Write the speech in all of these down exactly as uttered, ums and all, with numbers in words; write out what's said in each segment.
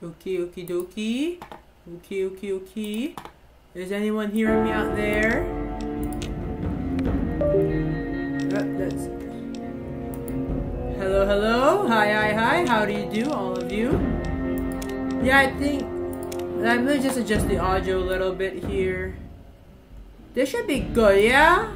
Okay, okie dokie. Okay, okay, okay. Is anyone hearing me out there? Uh, that's... Hello, hello. Hi, hi, hi. How do you do, all of you? Yeah, I think... Let me just adjust the audio a little bit here. This should be good, yeah?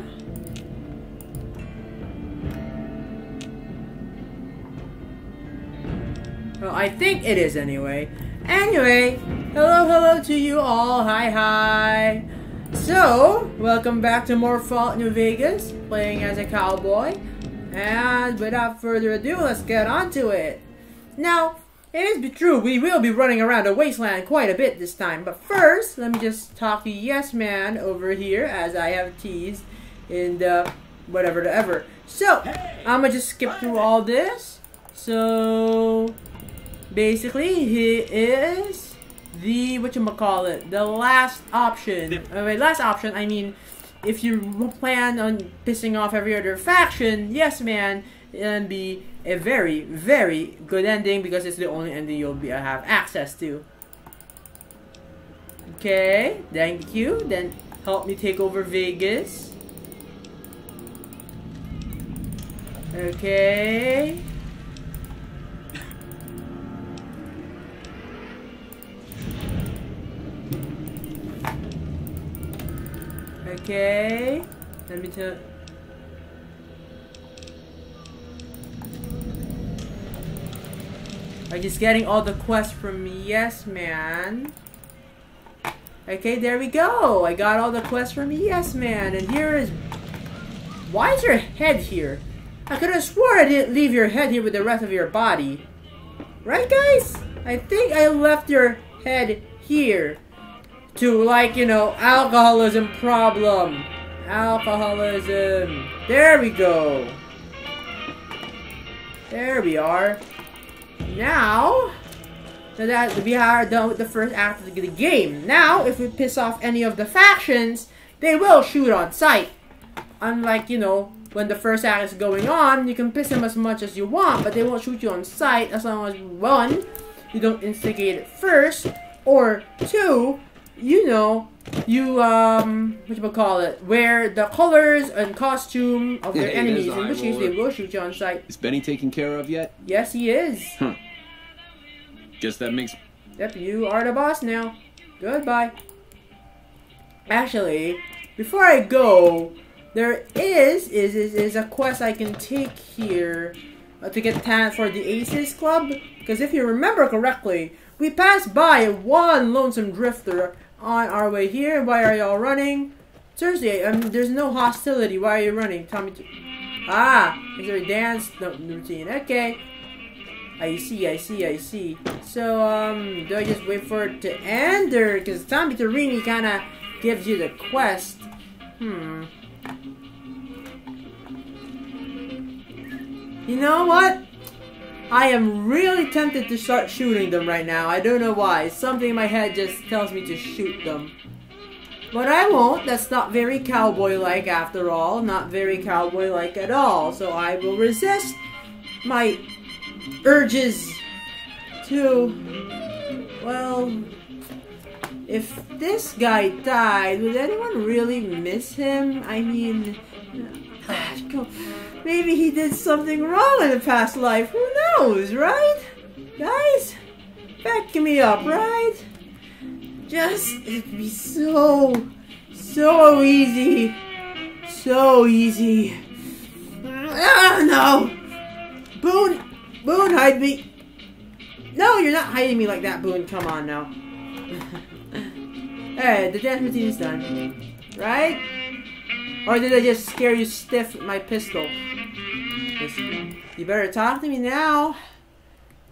Well, I think it is anyway. Anyway, hello, hello to you all. Hi, hi. So, welcome back to more Fallout New Vegas, playing as a cowboy. And without further ado, let's get on to it. Now, it is true, we will be running around the wasteland quite a bit this time. But first, let me just talk to Yes Man over here, as I have teased in the whatever to ever. So, hey, I'm gonna just skip through all this. So... Basically, he is the whatchamacallit, the last option. Oh, wait, last option, I mean, if you plan on pissing off every other faction, Yes Man, it'll be a very, very good ending because it's the only ending you'll be, have access to. Okay, thank you. Then help me take over Vegas. Okay. Okay, let me tell. Like, he's getting all the quests from me. Yes Man. Okay, there we go. I got all the quests from me. Yes Man. And here is... Why is your head here? I could have sworn I didn't leave your head here with the rest of your body. Right, guys? I think I left your head here. To, like, you know, alcoholism problem. Alcoholism. There we go. There we are. Now, that we are done with the first act of the game. Now, if we piss off any of the factions, they will shoot on sight. Unlike, you know, when the first act is going on, you can piss them as much as you want, but they won't shoot you on sight as long as, one, you don't instigate it first, or two, you know, you, um, whatchamacallit, wear the colors and costume of their hey, enemies, in which case they will shoot you on sight. Is Benny taken care of yet? Yes, he is. Huh. Guess that makes... Yep, you are the boss now. Goodbye. Actually, before I go, there is, is, is, is a quest I can take here to get talent for the Aces Club. Because if you remember correctly, we passed by one lonesome drifter on our way here. Why are y'all running? Seriously, I mean, there's no hostility. Why are you running? Tommy T Ah, is there a dance no, routine? Okay. I see, I see, I see. So, um, do I just wait for it to end? Or, because Tommy Torini kind of gives you the quest. Hmm. You know what? I am really tempted to start shooting them right now. I don't know why. Something in my head just tells me to shoot them. But I won't. That's not very cowboy-like after all. Not very cowboy-like at all. So I will resist my urges to... Well... If this guy died, would anyone really miss him? I mean... Maybe he did something wrong in the past life. Who knows, right? Guys, back me up, right? Just, it'd be so, so easy. So easy. Ah, no! Boone, Boone, hide me. No, you're not hiding me like that, Boone. Come on now. Alright, the dance routine is done. Right? Or did I just scare you stiff with my pistol? You better talk to me now.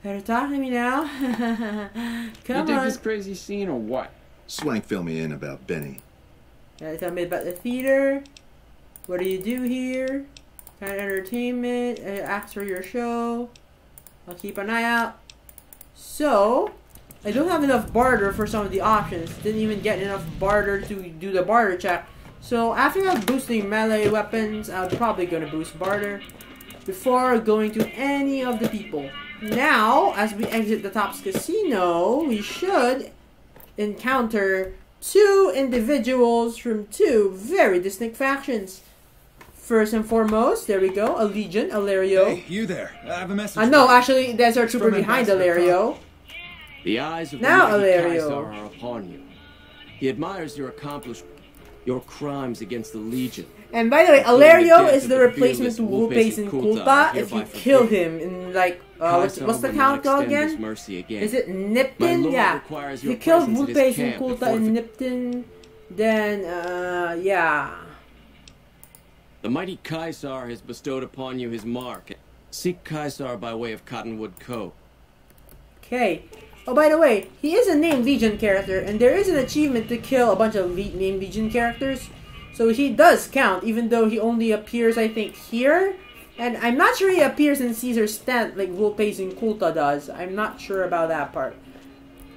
Better talk to me now. Come on. You dig this crazy scene or what? Swank filled me in about Benny. Yeah, tell me about the theater. What do you do here? Kind of entertainment. Acts for your show. I'll keep an eye out. So, I don't have enough barter for some of the options. Didn't even get enough barter to do the barter check. So after I'm boosting melee weapons, I'm probably gonna boost barter before going to any of the people. now, as we exit the Topps Casino, we should encounter two individuals from two very distinct factions. First and foremost, there we go, a Legion, Alerio. Hey, you there. I have a message. I uh, know, actually, there's our trooper behind Alerio. The eyes of now, Alerio are upon you. He admires your accomplishment, your crimes against the Legion. And by the way, Alerio is the replacement to Vulpes Inculta. If you kill him in, like, uh, what's, what's the count go again? again? Is it Nipton? Yeah. If you kill Vulpes Inculta and Nipton, then, uh, yeah. The mighty Kaiser has bestowed upon you his mark. Seek Kaiser by way of Cottonwood Cove. Okay. Oh, by the way, he is a named Legion character, and there is an achievement to kill a bunch of le named Legion characters. So he does count, even though he only appears, I think, here. And I'm not sure he appears in Caesar's tent like Vulpes Inculta does. I'm not sure about that part.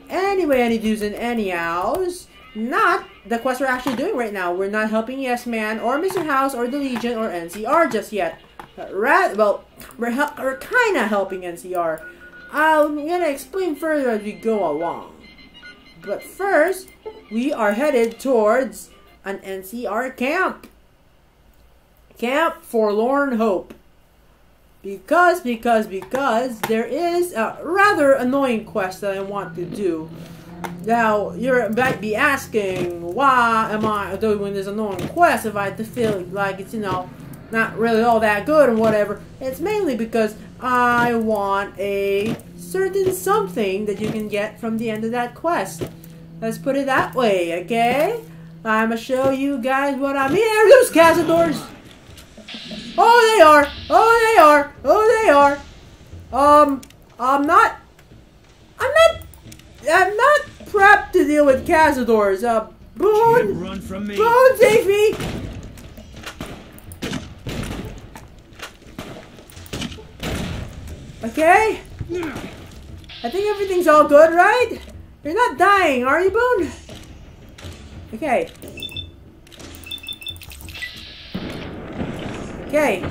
Anyway, any do's and anyhows, not the quest we're actually doing right now. We're not helping Yes Man, or Mister House, or the Legion, or N C R just yet. Rather, well, we're, we're kind of helping N C R. I'm gonna explain further as we go along. But first, we are headed towards an N C R camp. Camp Forlorn Hope. Because, because, because there is a rather annoying quest that I want to do. Now, you might be asking, why am I doing this annoying quest if I feel like it's, you know, not really all that good and whatever? It's mainly because I want a certain something that you can get from the end of that quest. Let's put it that way, okay? I'ma show you guys what I mean. There are those Cazadores! Oh, they are! Oh, they are! Oh, they are! Um, I'm not... I'm not... I'm not prepped to deal with Cazadores. Uh, Boone! Run from me. Boone, save me! Okay? I think everything's all good, right? You're not dying, are you, Boone? Okay. Okay.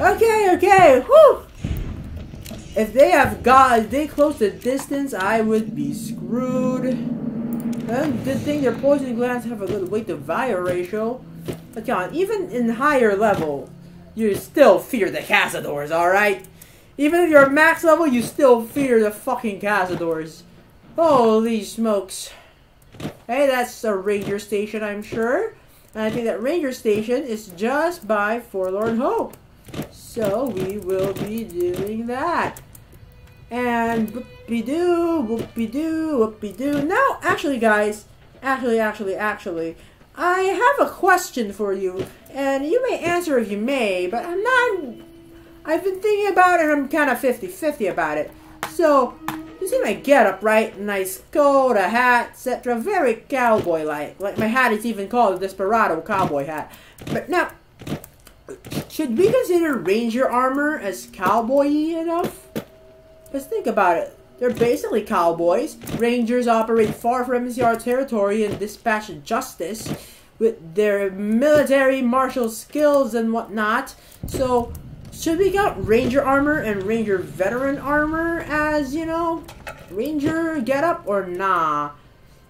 Okay, okay, whew! If they have got, if they close the distance, I would be screwed. And good thing their poison glands have a good weight to value ratio. But come on, even in higher level, you still fear the Cazadores, alright? Even if you're max level, you still fear the fucking Cazadores. Holy smokes. Hey, that's a Ranger Station, I'm sure. And I think that Ranger Station is just by Forlorn Hope. So we will be doing that. And whoop-de-doo, whoop-de-doo, whoop-de-doo. Now, actually, guys, actually, actually, actually, I have a question for you, and you may answer if you may, but I'm not... I've been thinking about it, and I'm kind of fifty fifty about it. So, you see my getup, right? Nice coat, a hat, et cetera. Very cowboy-like. Like, my hat is even called a Desperado cowboy hat. But now, should we consider Ranger armor as cowboy-y enough? Let's think about it. They're basically cowboys. Rangers operate far from N C R territory and dispatch justice with their military martial skills and whatnot. So, should we count Ranger armor and Ranger veteran armor as, you know, Ranger getup or nah?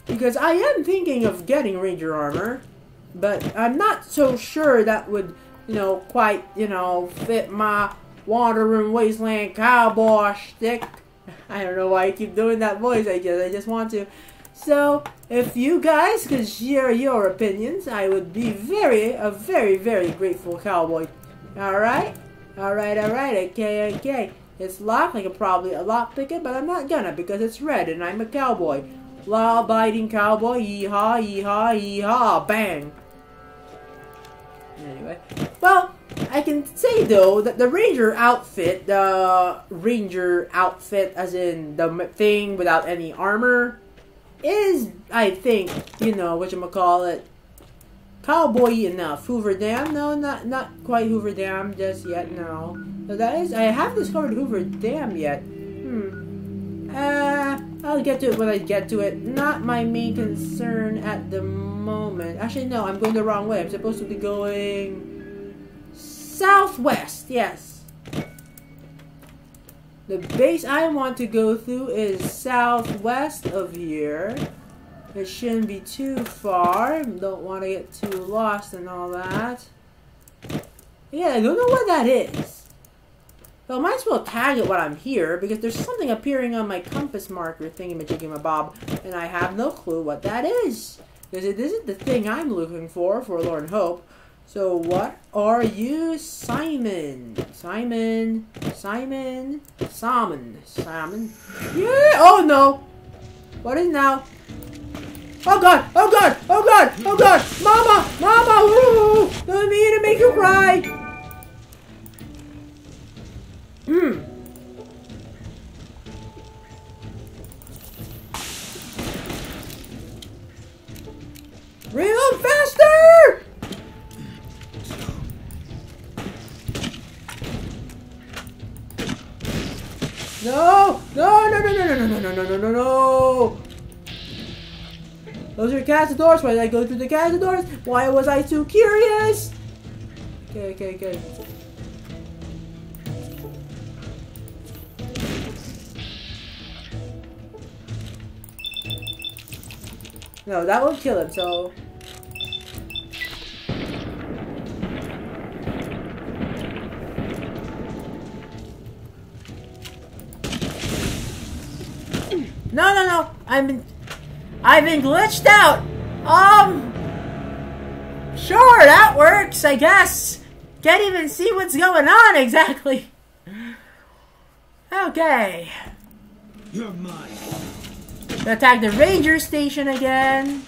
Because I am thinking of getting Ranger armor, but I'm not so sure that would, you know, quite, you know, fit my wandering wasteland cowboy shtick. I don't know why I keep doing that voice, I guess I just want to. So, if you guys could share your opinions, I would be very, a very, very grateful cowboy. Alright? Alright, alright, okay, okay. It's locked like a, probably a lock picket, but I'm not gonna because it's red and I'm a cowboy. Law-abiding cowboy, yee-haw, yee-haw, yee-haw, bang. Anyway, well... I can say, though, that the Ranger outfit, the Ranger outfit, as in the thing without any armor, is, I think, you know, whatchamacallit, cowboy enough. Hoover Dam? No, not not quite Hoover Dam just yet, no. So that is, I haven't discovered Hoover Dam yet. Hmm. Uh, I'll get to it when I get to it. Not my main concern at the moment. Actually, no, I'm going the wrong way. I'm supposed to be going... southwest, yes. The base I want to go through is southwest of here. It shouldn't be too far. Don't want to get too lost and all that. Yeah, I don't know what that is. But I might as well tag it while I'm here, because there's something appearing on my compass marker thingy-majiggy-mabob, and I have no clue what that is. Because it isn't the thing I'm looking for, for Forlorn Hope. So what are you, Simon? Simon, Simon, Salmon, Salmon. Yeah! Oh no! What is now? Oh god! Oh god! Oh god! Oh god! Mama! Mama! Woo! Don't mean to make you cry! Hmm. Reload faster! No! No! No! No! No! No! No! No! No! No! No! Those are Cazadores. Why did I go through the Cazadores? Why was I too curious? Okay, okay, okay. No, that won't kill him, so... No, no, no! I've been... I've been glitched out! Um... Sure, that works, I guess. Can't even see what's going on, exactly. Okay. You're mine. Attack the Ranger Station again.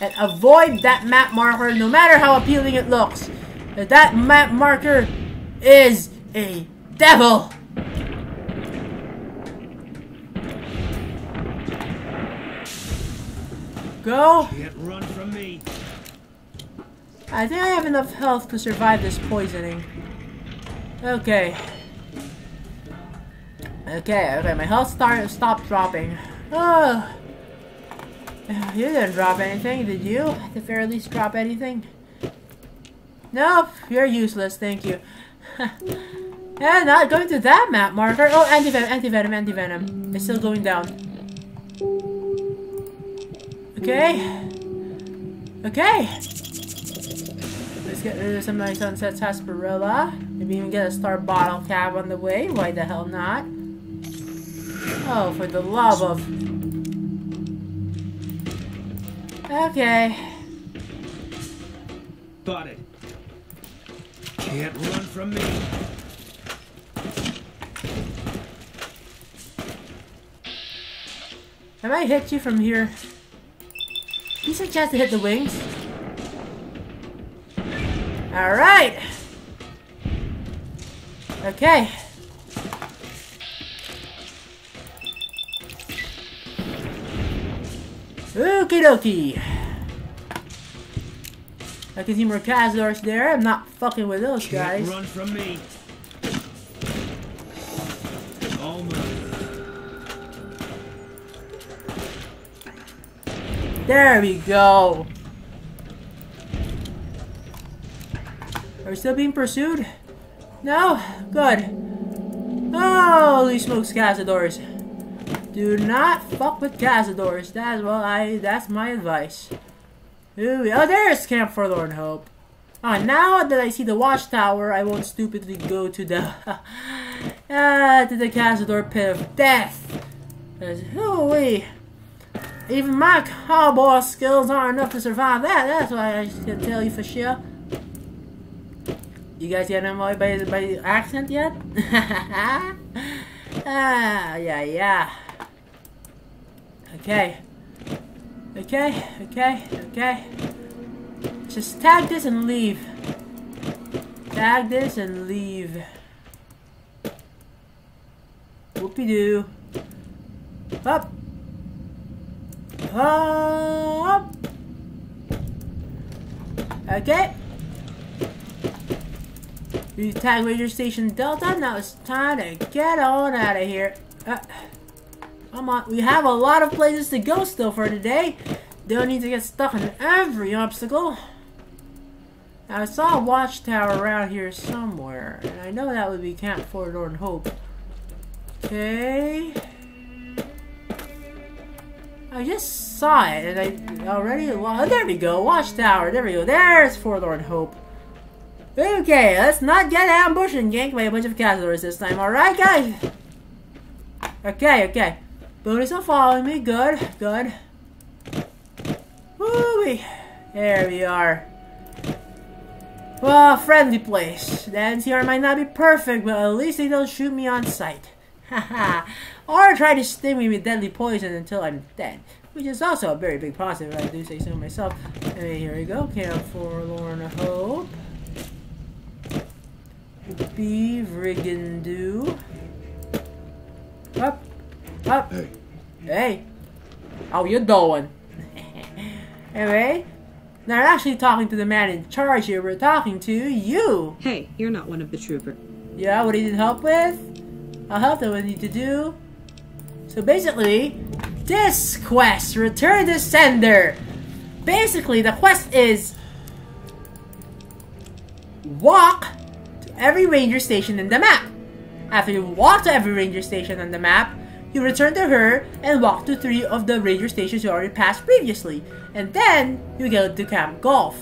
And avoid that map marker, no matter how appealing it looks. That map marker is a devil! Go! Can't run from me. I think I have enough health to survive this poisoning. Okay. Okay, okay, my health start stopped dropping. Oh, you didn't drop anything, did you? At the very least, drop anything? Nope, you're useless, thank you. And not going to that map marker. Oh, anti-venom, anti-venom, anti-venom. It's still going down. Okay. Okay. Let's get rid of some nice sunsets, sarsaparilla. Maybe even get a star bottle cap on the way. Why the hell not? Oh, for the love of... Okay. Got it. Can't run from me. I might hit you from here. You suggest to hit the wings. Alright. Okay. Okie dokie. I can see more Cazadores there. I'm not fucking with those Can't guys. Run from me. There we go. Are we still being pursued? No? Good. Holy smokes, Cazadores. Do not fuck with Cazadores. That's well, I. That's my advice. Ooh, oh, there's Camp Forlorn Hope. Ah, now that I see the watchtower, I won't stupidly go to the ah to the Cazador pit of death. Cause hooey, even my cowboy skills aren't enough to survive that. That's why I can tell you for sure. You guys get annoyed by by the accent yet? Ah, yeah, yeah. Okay. Okay, okay, okay. Just tag this and leave. Tag this and leave. Whoopie-doo. Up. Up. Okay. We tag Ranger Station Delta. Now it's time to get on out of here. Uh. Come on, we have a lot of places to go still for today. Don't need to get stuck in every obstacle. Now, I saw a watchtower around here somewhere, and I know that would be Camp Forlorn Hope. Okay. I just saw it, and I already... Well, there we go, watchtower, there we go, there's Forlorn Hope. Okay, let's not get ambushed and ganked by a bunch of Cazadores this time, alright guys? Okay, okay. Boone is not following me, good, good. Woo-wee. There we are. Well, friendly place. The N C R might not be perfect, but at least they don't shoot me on sight. Haha. Or try to sting me with deadly poison until I'm dead. Which is also a very big positive, if I do say so myself. Okay, here we go. Camp Forlorn Hope. Be Brigandoo. Up. Up. Hey. Hey. How you doing? Anyway. Not actually talking to the man in charge here, we're talking to you! Hey, you're not one of the trooper. Yeah, what do you need help with? I'll help them with what you need to do. So basically, this quest, return to sender! Basically, the quest is... walk to every ranger station in the map. After you walk to every ranger station on the map, you return to her and walk to three of the ranger stations you already passed previously. And then you go to Camp Golf.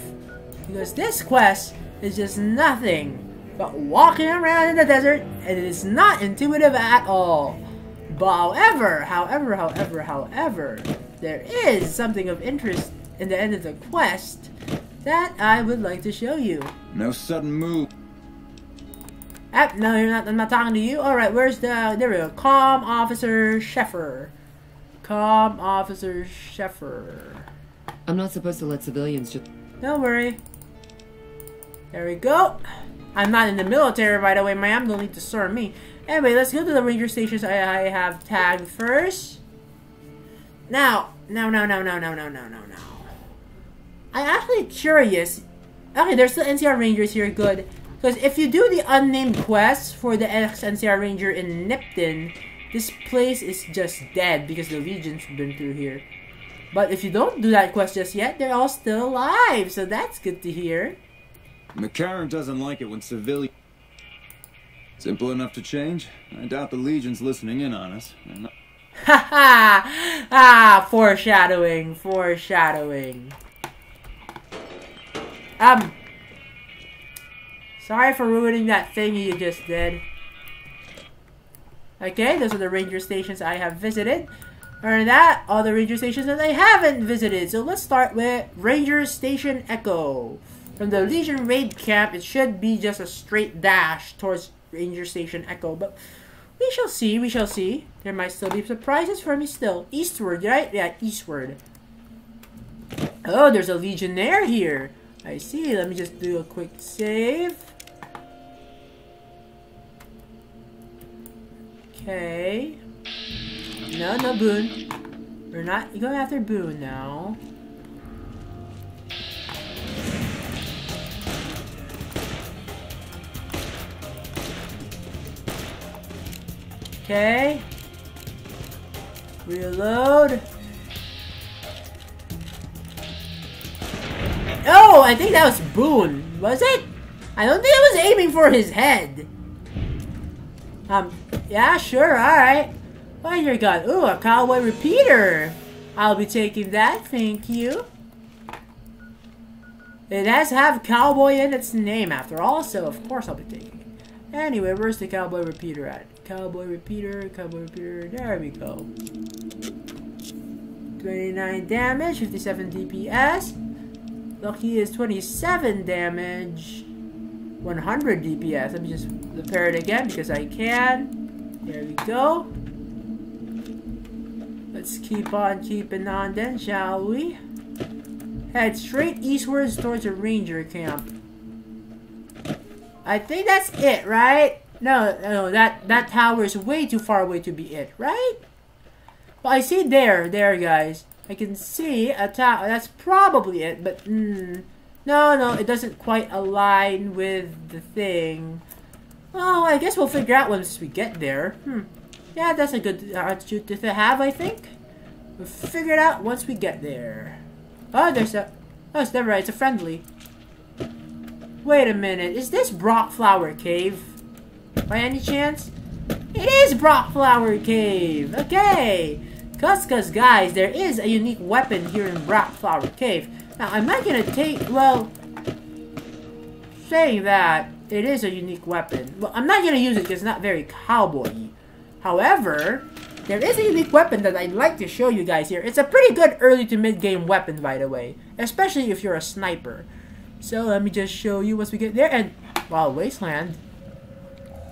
Because this quest is just nothing but walking around in the desert, and it is not intuitive at all. But however, however, however, however, there is something of interest in the end of the quest that I would like to show you. No sudden move. Ah, no, you're not, I'm not talking to you. Alright, where's the... There we go. Calm Officer Sheffer. Calm Officer Sheffer. I'm not supposed to let civilians just... Don't worry. There we go. I'm not in the military, by the way, ma'am. Don't need to serve me. Anyway, let's go to the ranger stations I, I have tagged first. Now. No, no, no, no, no, no, no, no, no. I'm actually curious. Okay, there's still N C R Rangers here. Good. Because if you do the unnamed quest for the ex-N C R Ranger in Nipton, this place is just dead because the Legion's been through here. But if you don't do that quest just yet, they're all still alive, so that's good to hear. McCarran doesn't like it when civilians... Simple enough to change? I doubt the Legion's listening in on us. Ha ha! Ah, foreshadowing, foreshadowing. Um... Sorry for ruining that thing you just did. Okay, those are the ranger stations I have visited. Other than that, all the ranger stations that I haven't visited. So let's start with Ranger Station Echo. From the Legion Raid Camp, it should be just a straight dash towards Ranger Station Echo. But we shall see, we shall see. There might still be surprises for me still. Eastward, right? Yeah, eastward. Oh, there's a Legionnaire here. I see. Let me just do a quick save. Okay. No, no, Boone. We're not going after Boone now. Okay. Reload. Oh, I think that was Boone. Was it? I don't think I was aiming for his head. Um, yeah, sure, alright. Oh, your gun. Ooh, a cowboy repeater. I'll be taking that, thank you. It has have cowboy in its name after all, so of course I'll be taking it. Anyway, where's the cowboy repeater at? Cowboy repeater, cowboy repeater, there we go. twenty-nine damage, fifty-seven D P S. Lucky is twenty-seven damage, one hundred D P S. Let me just repair it again because I can. There we go. Let's keep on keeping on then, shall we? Head straight eastwards towards a ranger camp. I think that's it, right? No, no, that, that tower is way too far away to be it, right? Well, I see there, there, guys. I can see a tower. That's probably it, but... Mm, no, no, it doesn't quite align with the thing. Oh, I guess we'll figure out once we get there. Hmm. Yeah, that's a good attitude to have, I think. We'll figure it out once we get there. Oh, there's a... Oh, it's never right. It's a friendly. Wait a minute, is this Brat Flower Cave? By any chance? It is Brat Flower Cave! Okay! Cuz cuz guys, there is a unique weapon here in Brat Flower Cave. Now, am I gonna take, well... saying that, it is a unique weapon. Well, I'm not gonna use it because it's not very cowboy-y. However, there is a unique weapon that I'd like to show you guys here. It's a pretty good early to mid-game weapon, by the way. Especially if you're a sniper. So let me just show you once we get there. And, wow, Wasteland.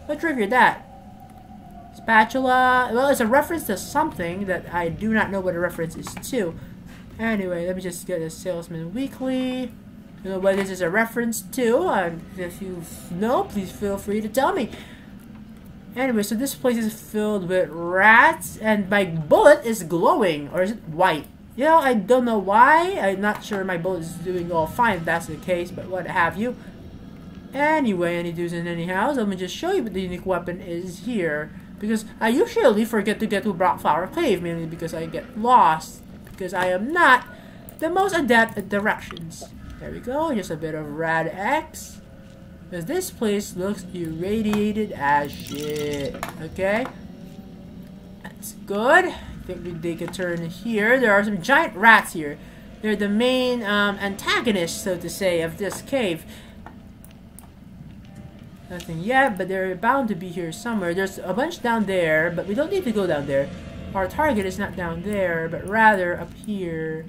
What triggered that? Spatula. Well, it's a reference to something that I do not know what a reference is to. Anyway, let me just get a Salesman Weekly. You know what this is a reference to. And if you know, please feel free to tell me. Anyway, so this place is filled with rats, and my bullet is glowing, or is it white? You know, I don't know why. I'm not sure my bullet is doing all fine if that's the case, but what have you. Anyway, any dudes and anyhow, let me just show you what the unique weapon is here. Because I usually forget to get to Brat Flower Cave, mainly because I get lost, because I am not the most adept at directions. There we go, just a bit of Rad X. Because this place looks irradiated as shit. Okay. That's good. I think we take a turn here. There are some giant rats here. They're the main um, antagonists, so to say, of this cave. Nothing yet, but they're bound to be here somewhere. There's a bunch down there, but we don't need to go down there. Our target is not down there, but rather up here.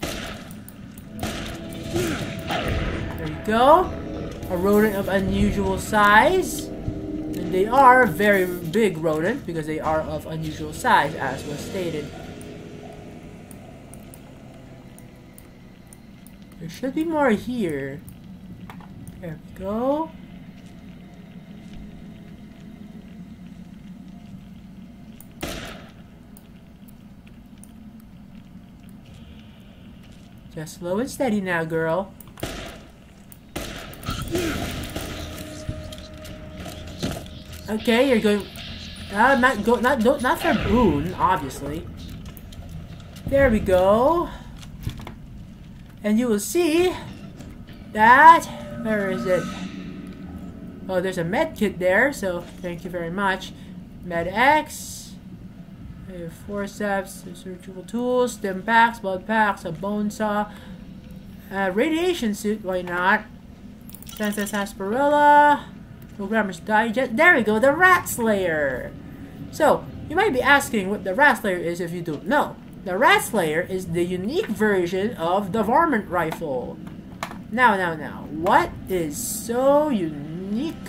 There you go. A rodent of unusual size, and they are very big rodent because they are of unusual size, as was stated. There should be more here. There we go. Just slow and steady now, girl. Okay, you're going. Uh, not go. Not don't. Not for Boone, obviously. There we go. And you will see that. Where is it? Oh, there's a med kit there. So thank you very much. Med X. Forceps, surgical tools, stem packs, blood packs, a bone saw, uh, radiation suit. Why not? Princess Asperilla. Programmer's Digest. There we go, the Rat Slayer. So, you might be asking what the Rat Slayer is if you don't know. The Rat Slayer is the unique version of the varmint rifle. Now, now, now, what is so unique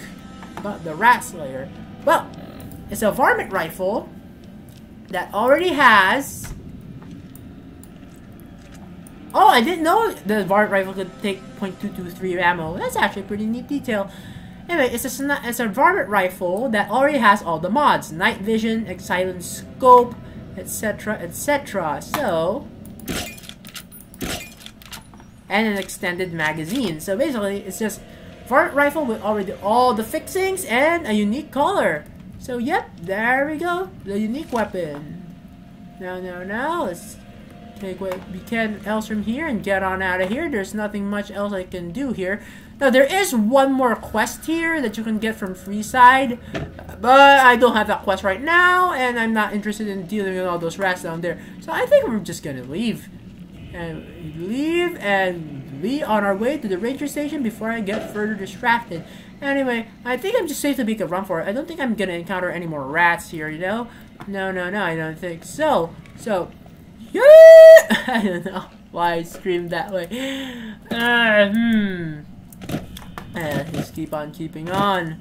about the Rat Slayer? Well, it's a varmint rifle that already has... Oh, I didn't know the varmint rifle could take point two two three ammo. That's actually a pretty neat detail. Anyway, it's a, it's a varmint rifle that already has all the mods. Night vision, silent scope, etc, et cetera. So... and an extended magazine. So basically, it's just varmint rifle with already all the fixings and a unique color. So yep, there we go. The unique weapon. Now, now, now, let's take what we can else from here and get on out of here. There's nothing much else I can do here. Now, there is one more quest here that you can get from Freeside, but I don't have that quest right now, and I'm not interested in dealing with all those rats down there. So I think we're just gonna leave. And leave and be on our way to the Ranger Station before I get further distracted. Anyway, I think I'm just safe to make a run for it. I don't think I'm gonna encounter any more rats here, you know? No, no, no, I don't think so. So, yeah! I don't know why I screamed that way. Uh, hmm... Uh, just keep on keeping on.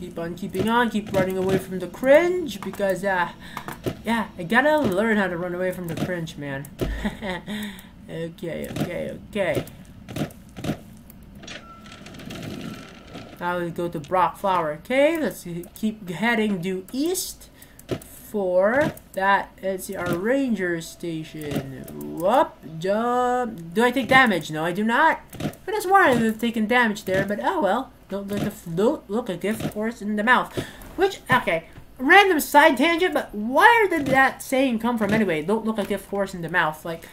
Keep on keeping on. Keep running away from the cringe because, uh, yeah, I gotta learn how to run away from the cringe, man. okay, okay, okay. Now we go to Brat Flower Cave. Let's keep heading due east for that. Let's see, our Ranger Station. Whoop, jump. Do I take damage? No, I do not. But that's why I've taken damage there, but oh well. Don't look, a, don't look a gift horse in the mouth. Which, okay, random side tangent, but where did that saying come from anyway? Don't look a gift horse in the mouth. Like,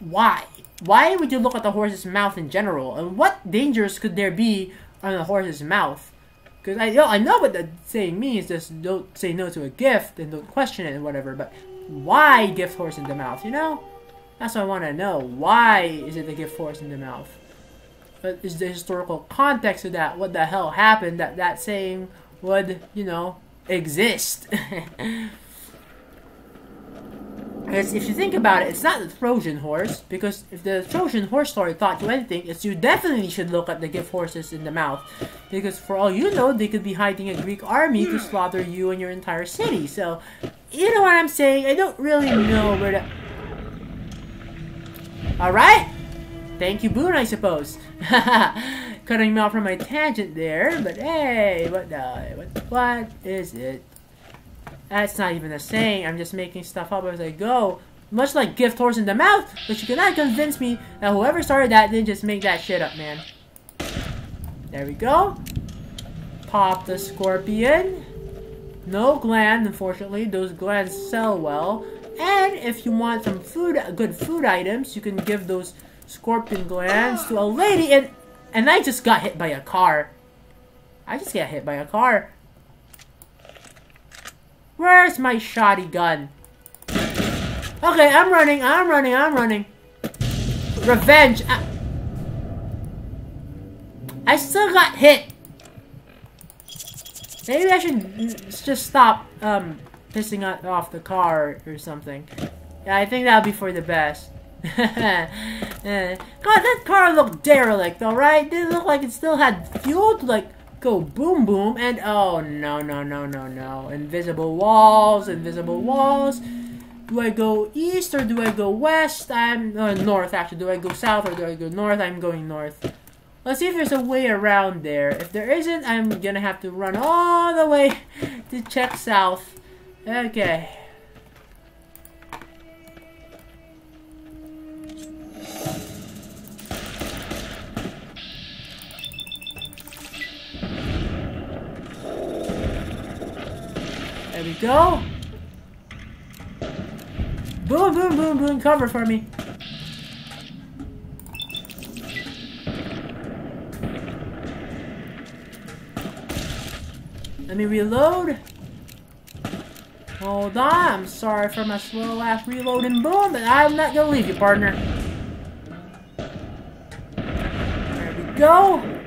Why? Why would you look at the horse's mouth in general? And what dangers could there be on a horse's mouth? Because I know, I know what that saying means, just don't say no to a gift and don't question it and whatever, but why gift horse in the mouth, you know? That's what I want to know. Why is it a gift horse in the mouth? What is the historical context of that? What the hell happened that that saying would, you know, exist? Because if you think about it, it's not the Trojan horse, because if the Trojan horse story taught you anything, it's you definitely should look at the gift horses in the mouth. Because for all you know, they could be hiding a Greek army to slaughter you and your entire city. So, you know what I'm saying? I don't really know where to... Alright! Thank you, Boone, I suppose. Cutting me off from my tangent there, but hey, what the... What, what is it? That's not even a saying, I'm just making stuff up as I go. Much like gift horse in the mouth, but you cannot convince me that whoever started that didn't just make that shit up, man. There we go. Pop the scorpion. No gland, unfortunately. Those glands sell well. And if you want some food, good food items, you can give those scorpion glands to a lady. And, and I just got hit by a car. I just got hit by a car. Where's my shoddy gun? Okay, I'm running, I'm running, I'm running. Revenge. I, I still got hit. Maybe I should just stop um, pissing off the car or something. Yeah, I think that'll be for the best. God, that car looked derelict, alright? Didn't look like it still had fuel to, like, go boom boom. And oh no no no no no, invisible walls, invisible walls. Do I go east or do I go west? I'm uh, north actually. Do I go south or do I go north? I'm going north. Let's see if there's a way around there. If there isn't, I'm gonna have to run all the way to check south. Okay. We go. Boom, boom, boom, boom. Cover for me. Let me reload. Hold on. I'm sorry for my slow ass reload and boom, but I'm not gonna leave you, partner. There we go.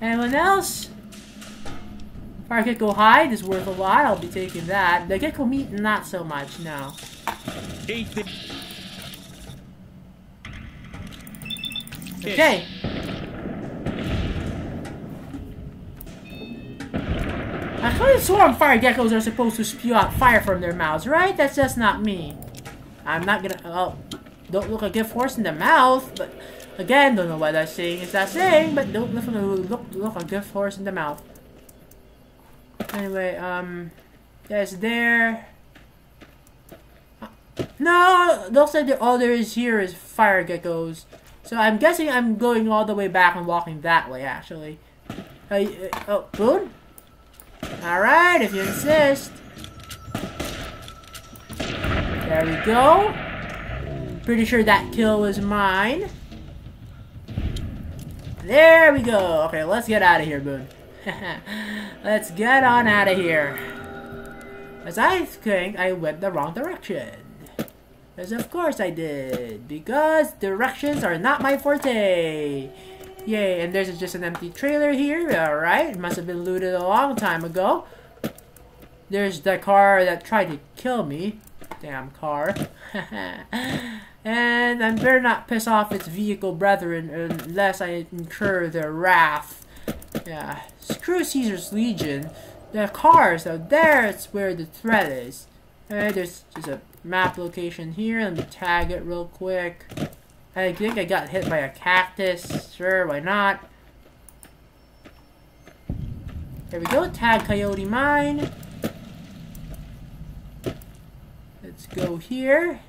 Anyone else? Fire gecko hide is worth a lot, I'll be taking that. The gecko meat, not so much, no. Okay. I could have sworn fire geckos are supposed to spew out fire from their mouths, right? That's just not me. I'm not gonna... Oh, don't look a gift horse in the mouth, but... Again, don't know what that saying is that saying, but don't look, look a gift horse in the mouth. Anyway, um, that's there. No, looks like the, all there is here is fire geckos. So I'm guessing I'm going all the way back and walking that way, actually. Hey, uh, oh, Boone? Alright, if you insist. There we go. Pretty sure that kill was mine. There we go. Okay, let's get out of here, Boone. Let's get on out of here. As I think I went the wrong direction. As of course I did. Because directions are not my forte. Yay, and there's just an empty trailer here. Alright, it must have been looted a long time ago. There's the car that tried to kill me. Damn car. And I better not piss off its vehicle brethren unless I incur their wrath. Yeah, screw Caesar's Legion. The cars out there, it's where the threat is. Alright, there's just a map location here. Let me tag it real quick. I think I got hit by a cactus. Sure, why not? There we go, tag Coyote Mine. Let's go here.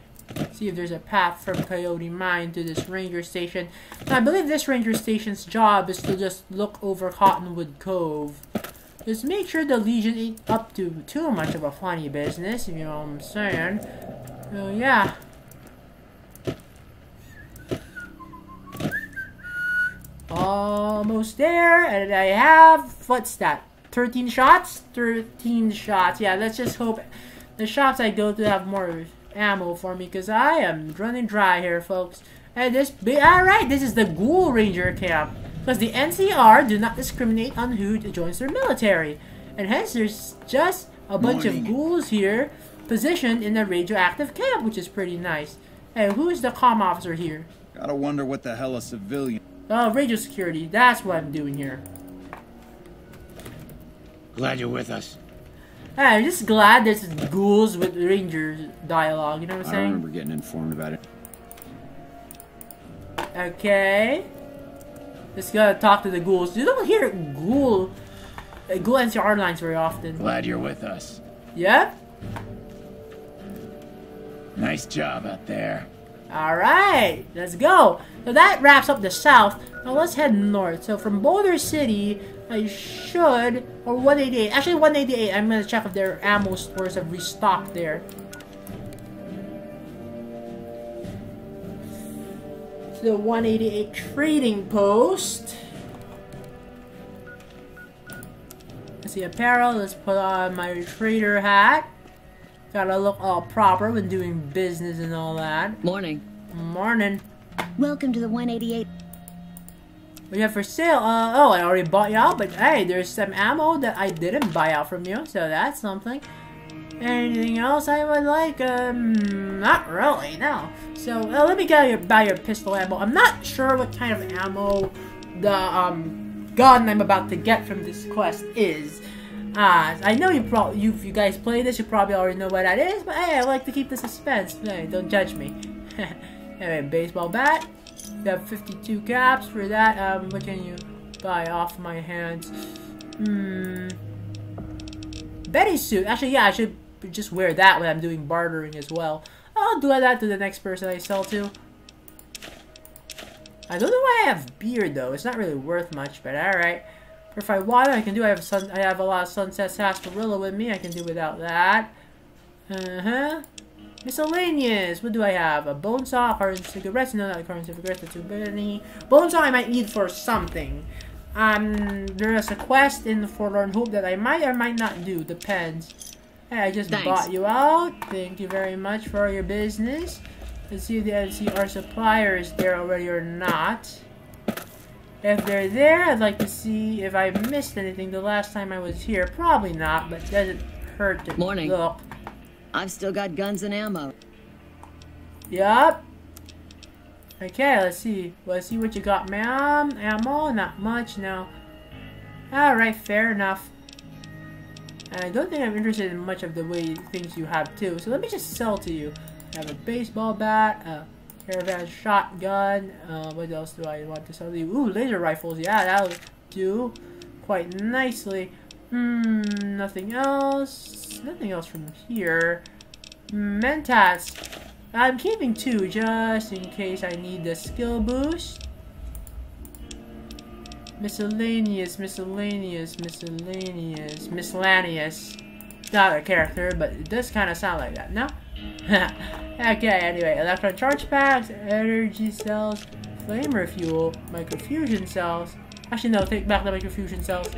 See if there's a path from Coyote Mine to this ranger station. Now, I believe this ranger station's job is to just look over Cottonwood Cove. Just make sure the Legion ain't up to too much of a funny business, if you know what I'm saying. So yeah, almost there, and I have, what's that, thirteen shots? thirteen shots, yeah, let's just hope the shops I go to have more ammo for me, because I am running dry here, folks. And this, alright, this is the Ghoul Ranger camp, because the N C R do not discriminate on who joins their military, and hence there's just a bunch Morning. of ghouls here positioned in a radioactive camp, which is pretty nice. Hey, who is the comm officer here? Gotta wonder what the hell a civilian... Oh, radio security. That's what I'm doing here. Glad you're with us. Hey, I'm just glad this is ghouls with Ranger dialogue, you know what I'm saying? I remember getting informed about it. Okay. Just gotta talk to the ghouls. You don't hear ghoul... Uh, ghoul N C R lines very often. Glad you're with us. Yep. Nice job out there. Alright, let's go. So that wraps up the south. Now let's head north. So from Boulder City, I should, or one eighty-eight. Actually, one eighty-eight, I'm going to check if their ammo stores have restocked there. So one eighty-eight Trading Post. Let's see apparel. Let's put on my trader hat. Gotta look all proper when doing business and all that. Morning. Morning. Welcome to the one eighty-eight. What do you have for sale? Uh, oh, I already bought you out, but hey, there's some ammo that I didn't buy out from you, so that's something. Anything else I would like? Um, not really, no. So, uh, let me get your, buy your pistol ammo. I'm not sure what kind of ammo the um, gun I'm about to get from this quest is. Ah, I know you probably, you, you guys play this, you probably already know what that is, but hey, I like to keep the suspense. Hey, don't judge me. Anyway, baseball bat. We have fifty-two caps for that. Um, what can you buy off my hands? Hmm. Betty suit. Actually, yeah, I should just wear that when I'm doing bartering as well. I'll do that to the next person I sell to. I don't know why I have beard though. It's not really worth much, but alright. If I want, I can do. I have sun. I have a lot of Sunset Sarsaparilla with me. I can do without that. Uh huh. Miscellaneous. What do I have? A bone saw, current cigarettes. No, not current cigarettes. That's too many. Bone saw I might need for something. Um, there is a quest in the Forlorn Hope that I might or might not do. Depends. Hey, I just Thanks. bought you out. Thank you very much for your business. Let's see if the N C R supplier is there already or not. If they're there, I'd like to see if I missed anything the last time I was here. Probably not, but doesn't hurt to Morning. look. I've still got guns and ammo. Yup. Okay, let's see. Let's see what you got, ma'am. Ammo? Not much, no. Alright, fair enough. And I don't think I'm interested in much of the way things you have, too. So let me just sell to you. I have a baseball bat, uh... caravan shotgun. Uh, what else do I want to sell to you? Ooh, laser rifles. Yeah, that'll do quite nicely. Hmm, nothing else. Nothing else from here. Mentats. I'm keeping two just in case I need the skill boost. Miscellaneous, miscellaneous, miscellaneous, miscellaneous. Not a character, but it does kind of sound like that, no? Okay, anyway, electron charge packs, energy cells, flamer fuel, microfusion cells. Actually, no, take back the microfusion cells.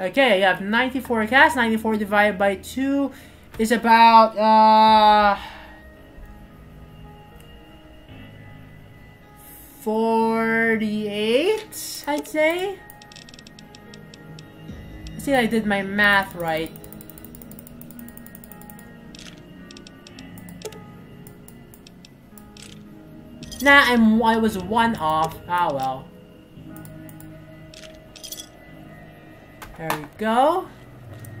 Okay, you have ninety-four casts. ninety-four divided by two is about, uh... forty-eight, I'd say? Let's see if I did my math right. Nah, I'm, I was one off. Ah, well. There we go.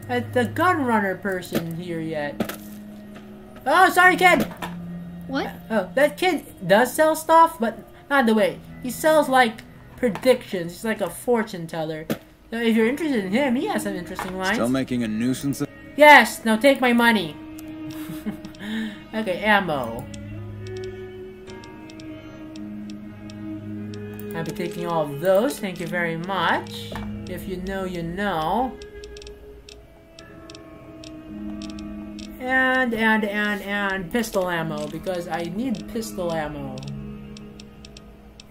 It's the gun runner person here yet. Oh, sorry, kid! What? Oh, that kid does sell stuff, but not the way. He sells, like, predictions. He's like a fortune teller. So if you're interested in him, he has some interesting lines. Still making a nuisance of- Yes! Now take my money! Okay, ammo. I'll be taking all of those, thank you very much. If you know, you know. And, and, and, and pistol ammo, because I need pistol ammo.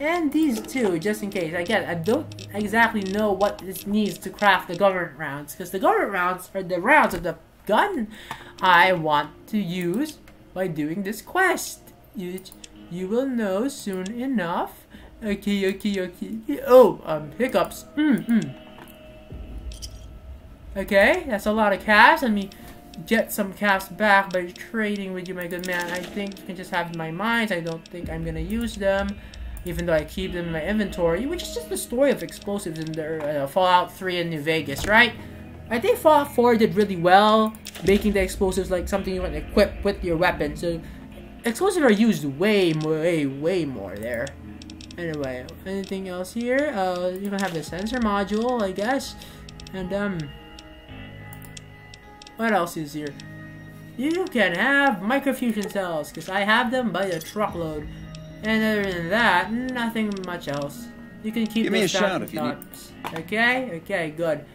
and these two, just in case. Again, I don't exactly know what this needs to craft the government rounds, because the government rounds are the rounds of the gun I want to use by doing this quest. You, you will know soon enough. Okay, okay, okay. Oh, um, hiccups. Mm-hmm. Okay, that's a lot of cash. Let me get some cash back by trading with you, my good man. I think you can just have my mines. I don't think I'm gonna use them, even though I keep them in my inventory, which is just the story of explosives in the, uh, Fallout three and New Vegas, right? I think Fallout four did really well, making the explosives like something you want to equip with your weapon. So explosives are used way more, way, way more there. Anyway, anything else here? Uh, you can have the sensor module, I guess. And, um, what else is here? You can have microfusion cells, because I have them by the truckload. And other than that, nothing much else. You can keep those down thoughts. Okay? Okay, good.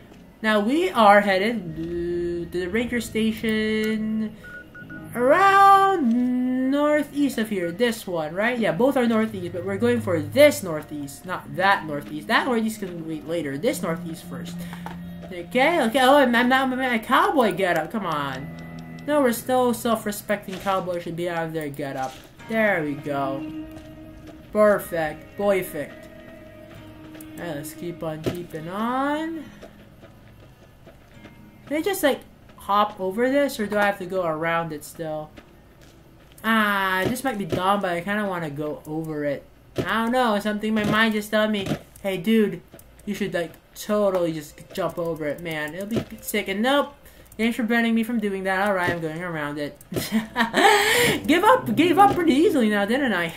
Now, we are headed to the Ranger Station around northeast of here. This one, right? Yeah, both are northeast, but we're going for this northeast, not that northeast. That northeast can wait later. This northeast first. Okay, okay. Oh, I'm not my cowboy getup. Come on. No, we're still self-respecting cowboy should be out of their getup. There we go. Perfect. Perfect. Alright, let's keep on keeping on. Can I just like hop over this, or do I have to go around it still? Ah, this might be dumb, but I kind of want to go over it. I don't know, something my mind just told me, hey dude, you should like totally just jump over it, man. It'll be sick, and nope, thanks for preventing me from doing that. Alright, I'm going around it. Give up, gave up pretty easily now, didn't I?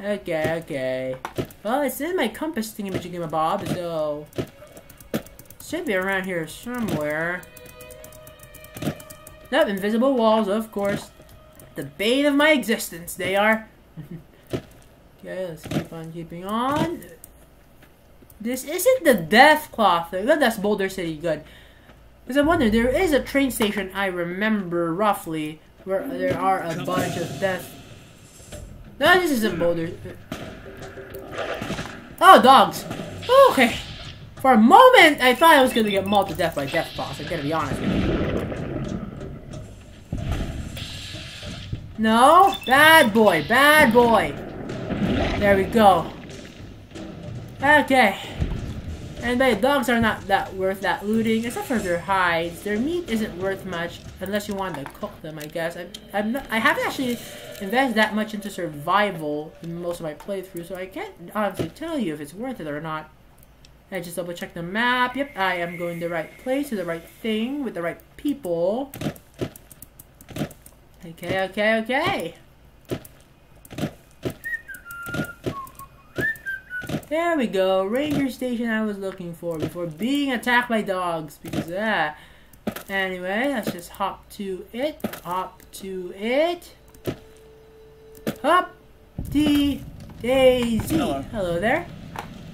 Okay, okay. Well, it's in my compass thingamajig in my bob, so... should be around here somewhere. Nope, invisible walls, of course. The bane of my existence, they are. Okay, let's keep on keeping on. This isn't the death cloth thing. No, that's Boulder City, good. Because I wonder, there is a train station, I remember roughly, where there are a bunch of death. No, this isn't Boulder. Oh, dogs. Okay. For a moment, I thought I was gonna get mauled to death by Death Boss, I gotta be honest with you. No? Bad boy, bad boy. There we go. Okay. And my dogs are not that worth that looting, except for their hides. Their meat isn't worth much, unless you want to cook them, I guess. I, I'm not, I haven't actually invested that much into survival in most of my playthroughs, so I can't honestly tell you if it's worth it or not. I just double check the map. Yep, I am going the right place to the right thing with the right people. Okay, okay, okay. There we go. Ranger Station I was looking for before being attacked by dogs. Because of that. Anyway, let's just hop to it. Hop to it. Hop T Daisy. Hello. Hello there.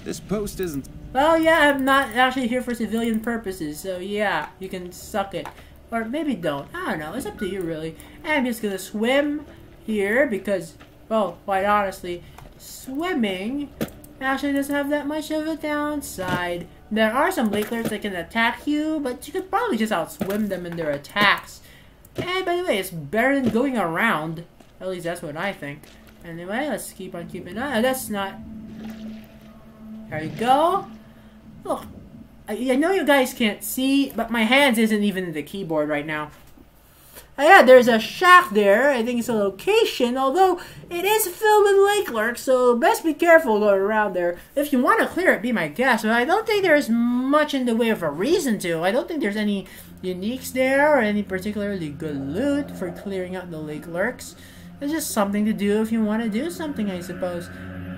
This post isn't... well, yeah, I'm not actually here for civilian purposes, so yeah, you can suck it. Or maybe don't. I don't know. It's up to you, really. I'm just gonna swim here because, well, quite honestly, swimming actually doesn't have that much of a downside. There are some lakelets that can attack you, but you could probably just outswim them in their attacks. And by the way, it's better than going around. At least that's what I think. Anyway, let's keep on keeping on. That's not... there you go. Look, I, I know you guys can't see, but my hands isn't even in the keyboard right now. Oh yeah, there's a shack there. I think it's a location, although it is filled with lake lurks, so best be careful going around there. If you want to clear it, be my guest, but I don't think there's much in the way of a reason to. I don't think there's any uniques there or any particularly good loot for clearing out the lake lurks. It's just something to do if you want to do something, I suppose.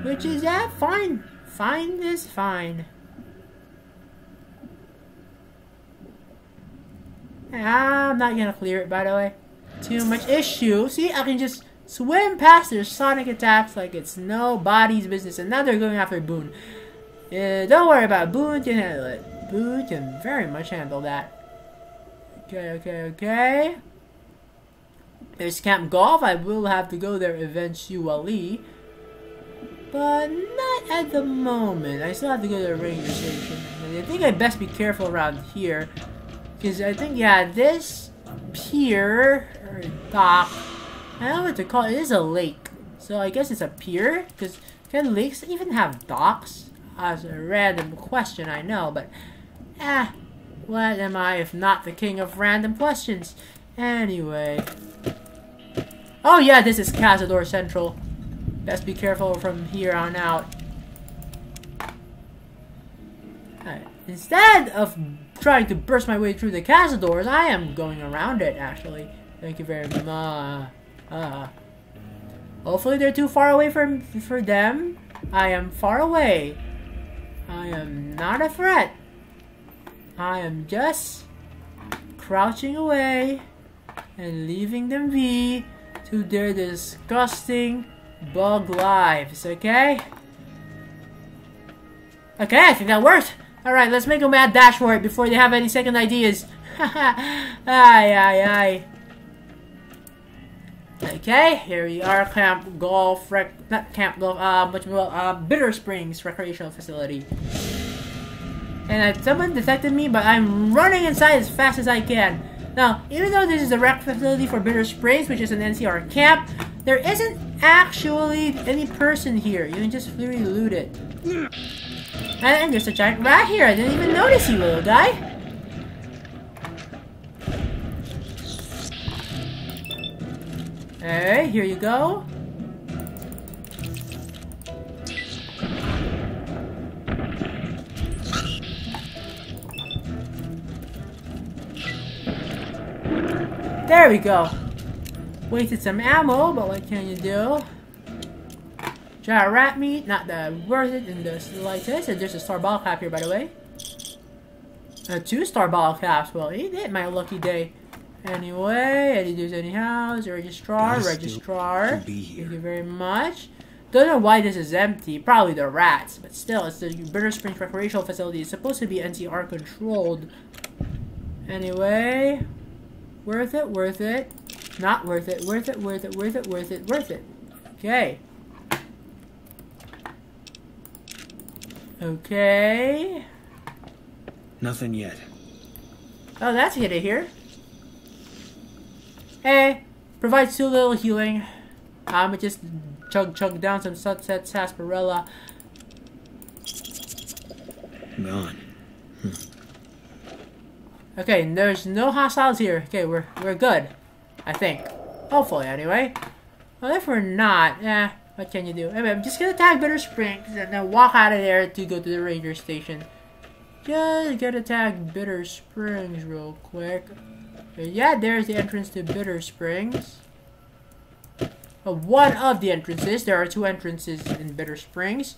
Which is, yeah, fine. Fine is fine. I'm not gonna clear it, by the way. Too much issue. See, I can just swim past their sonic attacks like it's nobody's business. And now they're going after Boone. Uh, don't worry about it. Boone can handle it. Boone can very much handle that. Okay, okay, okay. There's Camp Golf. I will have to go there eventually. But not at the moment. I still have to go to a ranger station. I think I'd best be careful around here. Because I think, yeah, this pier, or dock, I don't know what to call it. It is a lake. So I guess it's a pier. Because can lakes even have docks? That's a random question, I know. But, eh, what am I if not the king of random questions? Anyway. Oh yeah, this is Cazador Central. Best be careful from here on out. Alright. Instead of trying to burst my way through the Cazadores, I am going around it, actually. Thank you very much. Uh, hopefully they're too far away from for them. I am far away. I am not a threat. I am just crouching away and leaving them be to their disgusting bug lives, okay? Okay, I think that worked. Alright, let's make a mad dash for it before they have any second ideas. Aye, aye, aye. Okay, here we are, Camp Golf, rec not Camp Golf, uh, much more, uh, Bitter Springs Recreational Facility. And I, someone detected me, but I'm running inside as fast as I can. Now, even though this is a rec facility for Bitter Springs, which is an N C R camp, there isn't actually any person here. You can just freely loot it. And, and there's a giant rat here. I didn't even notice you, little guy. Alright, here you go. There we go. Wasted some ammo, but what can you do? Giant rat meat, not that worth it in the slightest. And there's a star ball cap here, by the way. Uh, two star ball caps. Well, eat it, my lucky day. Anyway, any dudes, anyhow. Registrar, registrar. Thank you very much. Don't know why this is empty. Probably the rats, but still, it's the Bitter Springs Recreational Facility. It's supposed to be N C R controlled. Anyway. Worth it, worth it, not worth it, worth it, worth it, worth it, worth it, worth it. Okay. Okay. Nothing yet. Oh, that's good to hear. Hey, provides too little healing. I'ma just chug chug down some sunset sarsaparilla. Gone. Hm. Okay, there's no hostiles here. Okay, we're we're good, I think. Hopefully, anyway. Well, if we're not, eh, what can you do? Anyway, I'm just gonna tag Bitter Springs and then walk out of there to go to the ranger station. Just gonna tag Bitter Springs real quick. Yeah, there's the entrance to Bitter Springs. Well, one of the entrances. There are two entrances in Bitter Springs.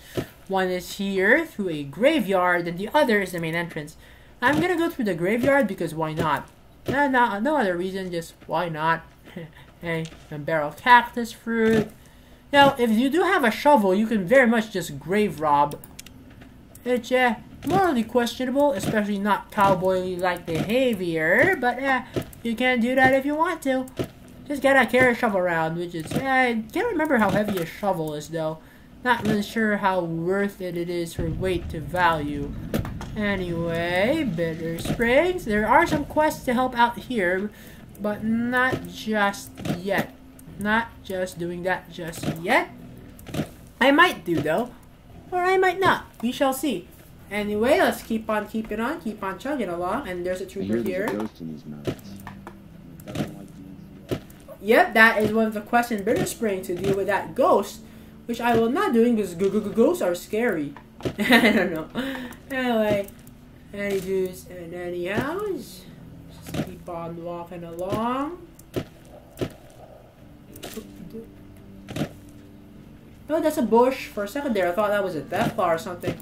One is here through a graveyard, and the other is the main entrance. I'm gonna go through the graveyard because why not? No, no, no other reason, just why not? Hey, a barrel cactus fruit. Now, if you do have a shovel, you can very much just grave rob. It's uh, morally questionable, especially not cowboy-like behavior, but uh, you can do that if you want to. Just gotta carry a shovel around, which is... Uh, I can't remember how heavy a shovel is, though. Not really sure how worth it it is for weight to value. Anyway, Bitter Springs. There are some quests to help out here, but not just yet. Not just doing that just yet. I might do though, or I might not. We shall see. Anyway, let's keep on keeping on, keep on chugging along. And there's a trooper here. Yep, that is one of the quests in Bitter Springs, to deal with that ghost, which I will not doing because ghosts are scary. I don't know. Anyway, any dudes and any hours. Just keep on walking along. Oh, that's a bush. For a second there, I thought that was a death flower or something.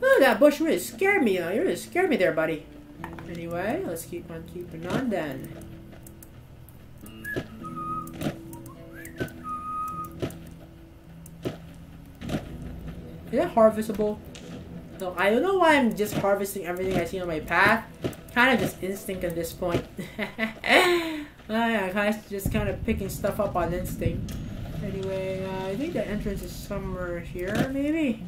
Oh, that bush really scared me. You really scared me there, buddy. Anyway, let's keep on keeping on then. Is it harvestable? No, I don't know why I'm just harvesting everything I see on my path. Kind of just instinct at this point. I'm just kind of picking stuff up on instinct. Anyway, uh, I think the entrance is somewhere here, maybe?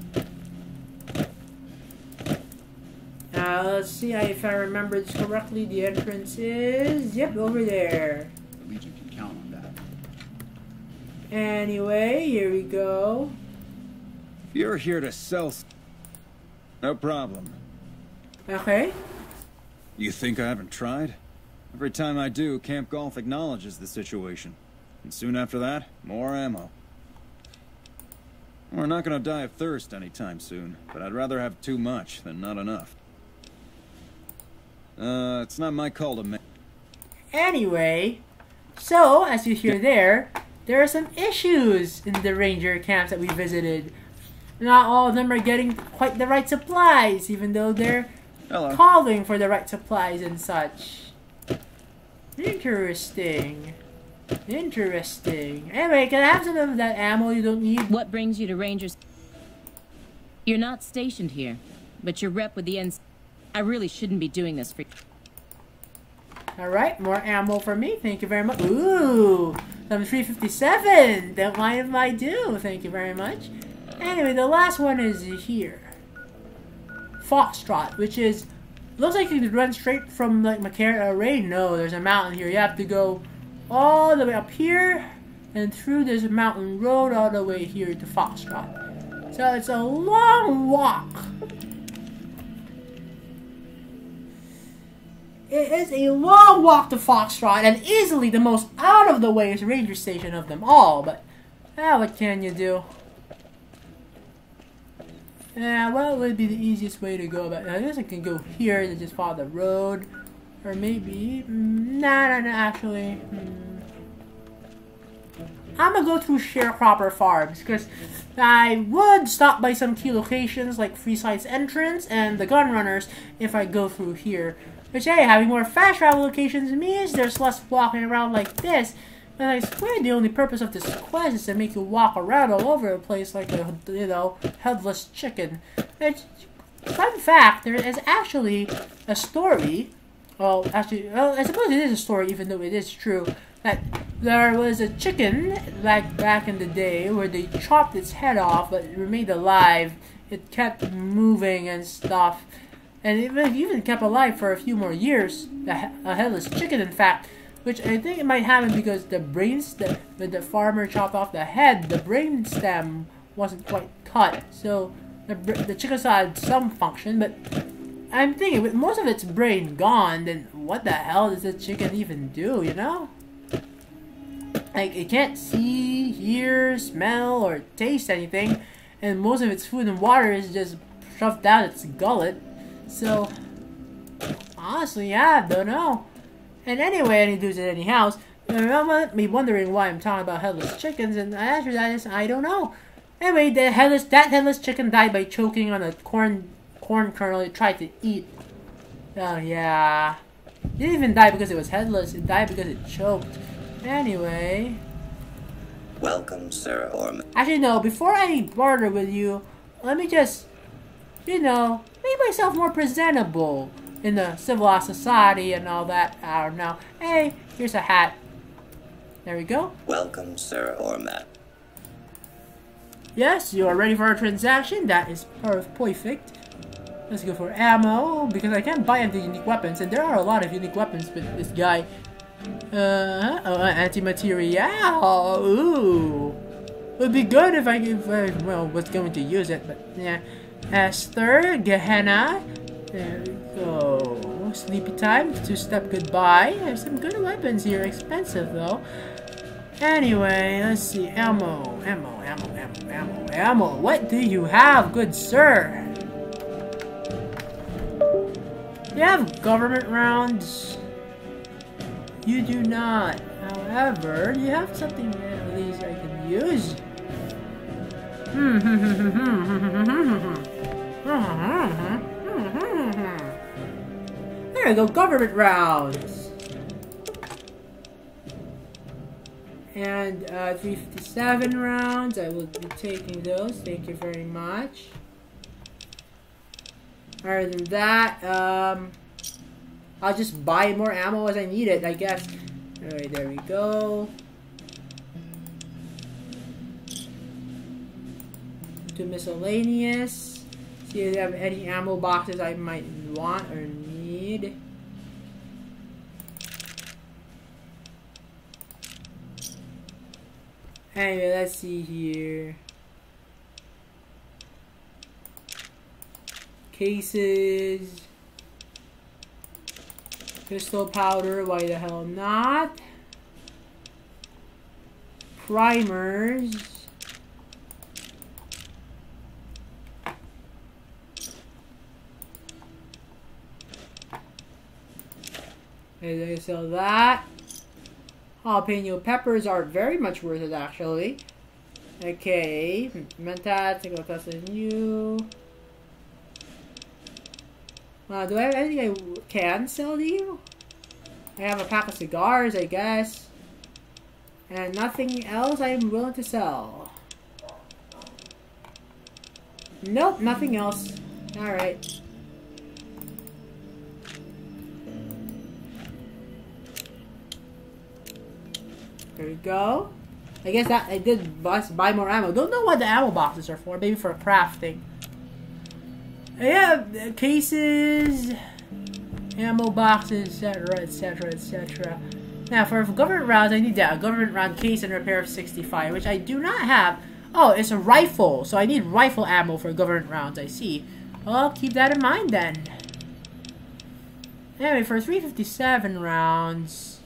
Uh, let's see if I remember this correctly. The entrance is... Yep, over there. At least you can count on that. Anyway, here we go. You're here to sell... No problem. Okay. You think I haven't tried? Every time I do, Camp Golf acknowledges the situation. And soon after that, more ammo. We're not gonna die of thirst anytime soon, but I'd rather have too much than not enough. Uh, it's not my call to make. Anyway, so, as you hear there, there are some issues in the ranger camps that we visited. Not all of them are getting quite the right supplies, even though they're Hello. calling for the right supplies and such. Interesting. Interesting. Anyway, can I have some of that ammo you don't need? What brings you to Rangers? You're not stationed here, but you're rep with the N C. I really shouldn't be doing this for you. Alright, more ammo for me. Thank you very much. Ooh, number three fifty-seven. Don't mind if I do. Thank you very much. Anyway, the last one is here. Foxtrot, which is... Looks like you could run straight from, like, McCarran Array. No, there's a mountain here. You have to go all the way up here and through this mountain road all the way here to Foxtrot. So it's a long walk. It is a long walk to Foxtrot, and easily the most out of the way is Ranger Station of them all, but ah, what can you do? Yeah, well, it would be the easiest way to go about it. I guess I can go here and just follow the road. Or maybe... Nah, nah, nah, actually... Hmm. I'm gonna go through Sharecropper Farms, because I would stop by some key locations like Freeside's entrance and the Gunrunners if I go through here. Which, hey, having more fast travel locations means there's less walking around like this. And I swear the only purpose of this quest is to make you walk around all over the place like a, you know, headless chicken. It's, fun fact, there is actually a story... Well, actually, well, I suppose it is a story, even though it is true, that there was a chicken, like back in the day, where they chopped its head off, but it remained alive. It kept moving and stuff, and it even kept alive for a few more years, a headless chicken, in fact, which I think it might happen because the brains, that when the farmer chopped off the head, the brain stem wasn't quite cut, so the, the chicken still had some function, but... I'm thinking, with most of its brain gone, then what the hell does a chicken even do, you know? Like, it can't see, hear, smell, or taste anything, and most of its food and water is just shoved down its gullet. So, honestly, yeah, I don't know. And anyway, I didn't do it anyhow. You might be wondering why I'm talking about headless chickens, and the answer that is, I don't know. Anyway, the headless, that headless chicken died by choking on a corn... corn kernel it tried to eat. Oh yeah. It didn't even die because it was headless, it died because it choked. Anyway. Welcome, Sir Ormond. Actually no, before I barter with you, let me just, you know, make myself more presentable in the civilized society and all that. I don't know. Hey, here's a hat. There we go. Welcome, Sir Ormond. Yes, you are ready for our transaction. That is perfect. Let's go for ammo, because I can't buy any unique weapons, and there are a lot of unique weapons with this guy. Uh, oh, anti-material, ooh. Would be good if I, if I, well, was going to use it, but yeah. Esther, Gehenna, there we go. Sleepy time, two-step goodbye. There's some good weapons here, expensive though. Anyway, let's see, ammo, ammo, ammo, ammo, ammo, ammo. What do you have, good sir? You have government rounds. You do not. However, you have something at least I can use. There you go, government rounds. And uh, three fifty-seven rounds. I will be taking those. Thank you very much. Other than that, um, I'll just buy more ammo as I need it, I guess. Alright, there we go. to miscellaneous. See if they have any ammo boxes I might want or need. Anyway, let's see here. Cases. Pistol powder, why the hell not? Primers. Okay, so that. Jalapeno peppers are very much worth it, actually. Okay, mentat, single class is new. Uh, do I have anything I can sell to you? I have a pack of cigars, I guess. And nothing else I am willing to sell. Nope, nothing else. Alright. There we go. I guess that I did bust, buy more ammo. Don't know what the ammo boxes are for. Maybe for crafting. Yeah, cases, ammo boxes, et cetera, et cetera, et cetera. Now, for government rounds, I need that. A government round case and repair of sixty-five, which I do not have. Oh, it's a rifle. So I need rifle ammo for government rounds, I see. I'll keep that in mind then. Anyway, for three fifty-seven rounds,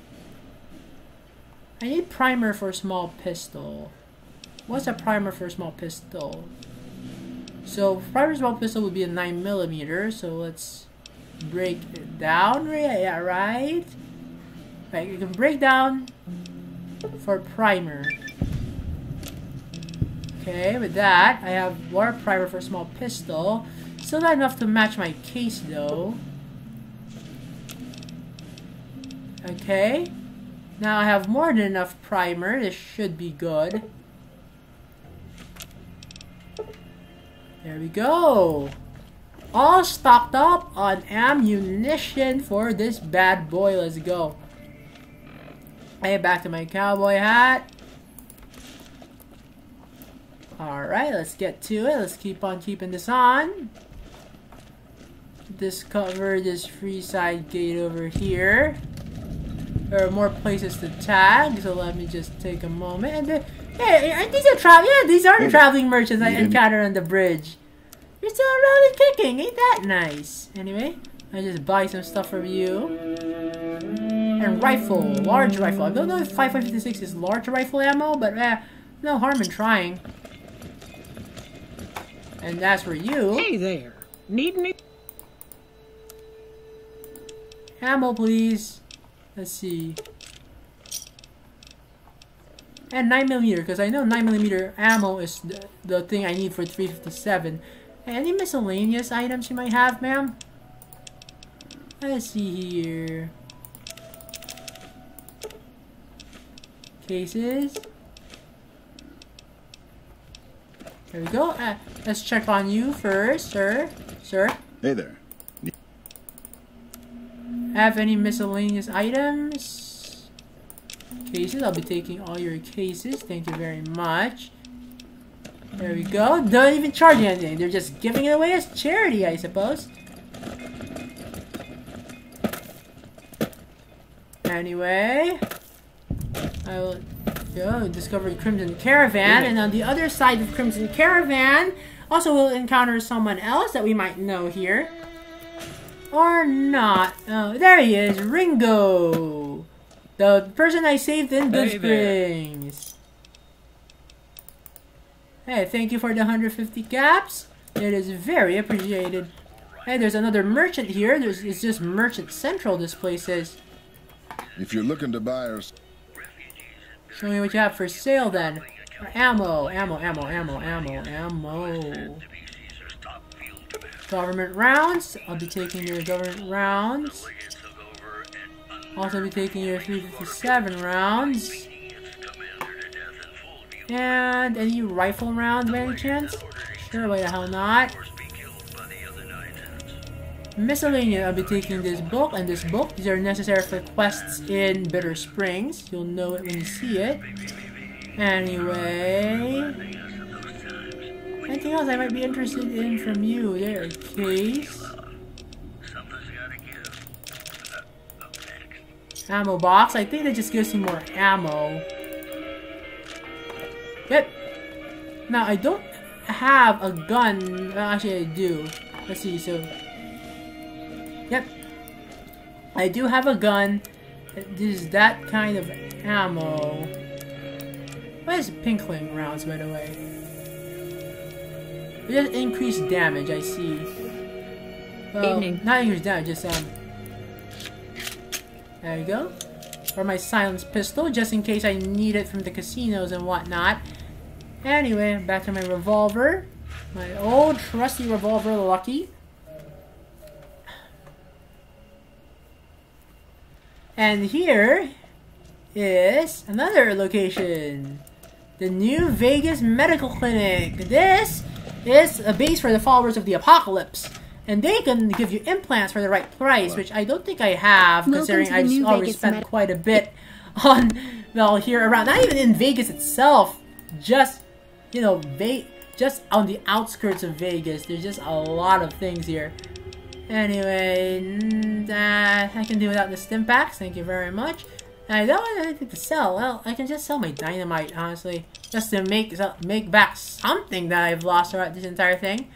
I need primer for a small pistol. What's a primer for a small pistol? So, primer small pistol would be a nine millimeter, so let's break it down, yeah, right? Right, you can break down for primer. Okay, with that, I have more primer for small pistol. Still not enough to match my case, though. Okay, now I have more than enough primer, this should be good. There we go. All stocked up on ammunition for this bad boy. Let's go. Hey, back to my cowboy hat. Alright, let's get to it. Let's keep on keeping this on. Discover this Freeside gate over here. There are more places to tag, so let me just take a moment. And hey, aren't these a travel? Yeah, these are the traveling merchants I encountered on the bridge. You're still around and kicking, ain't that nice? Anyway, I just buy some stuff from you. And rifle, large rifle. I don't know if five fifty-six is large rifle ammo, but eh, no harm in trying. And that's for you. Hey there, need me? Ammo, please. Let's see. And nine millimeter, because I know nine millimeter ammo is the, the thing I need for three fifty-seven. Any miscellaneous items you might have, ma'am? Let's see here. Cases. There we go. Uh, let's check on you first, sir. Sir? Hey there. Have any miscellaneous items? Cases. I'll be taking all your cases. Thank you very much. There we go. Don't even charge anything. They're just giving it away as charity, I suppose. Anyway, I will go discover Crimson Caravan, and on the other side of Crimson Caravan, also we'll encounter someone else that we might know here, or not. Oh, there he is, Ringo. The person I saved in Good hey Springs. There. Hey, thank you for the one hundred fifty caps. It is very appreciated. Hey, there's another merchant here. There's, it's just Merchant Central, this place is. If you're looking to buy or... Show me what you have for sale, then. Or ammo, ammo, ammo, ammo, ammo, ammo. Government rounds. I'll be taking your government rounds. Also be taking your three fifty-seven rounds. And any rifle rounds by any chance? Sure, why the hell not? Miscellaneous, I'll be taking this book and this book. These are necessary for quests in Bitter Springs. You'll know it when you see it. Anyway. Anything else I might be interested in from you there, Case? Ammo box. I think that just gives you more ammo. Yep. Now, I don't have a gun. Well, actually, I do. Let's see, so... Yep. I do have a gun. It is that kind of ammo. What is pinkling rounds, by the way? It just increased damage, I see. Well, Evening. Not increased damage, just, um... There you go. Or my silenced pistol, just in case I need it from the casinos and whatnot. Anyway, back to my revolver. My old trusty revolver, Lucky. And here is another location. The New Vegas Medical Clinic. This is a base for the followers of the apocalypse. And they can give you implants for the right price, which I don't think I have, considering I've already spent quite a bit on, well, here around, not even in Vegas itself, just, you know, Ve just on the outskirts of Vegas. There's just a lot of things here. Anyway, that I can do without the stimpaks, thank you very much. I don't want anything to sell. Well, I can just sell my dynamite, honestly, just to make, make back something that I've lost throughout this entire thing.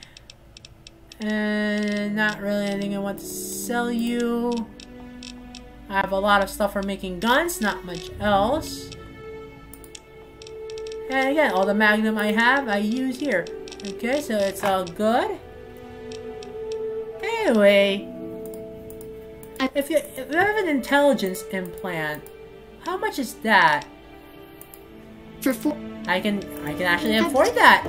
And not really anything I want to sell you. I have a lot of stuff for making guns, not much else. And again, all the magnum I have, I use here. Okay, so it's all good. Anyway, if you, if you have an intelligence implant, how much is that? For four. I can I can actually afford that.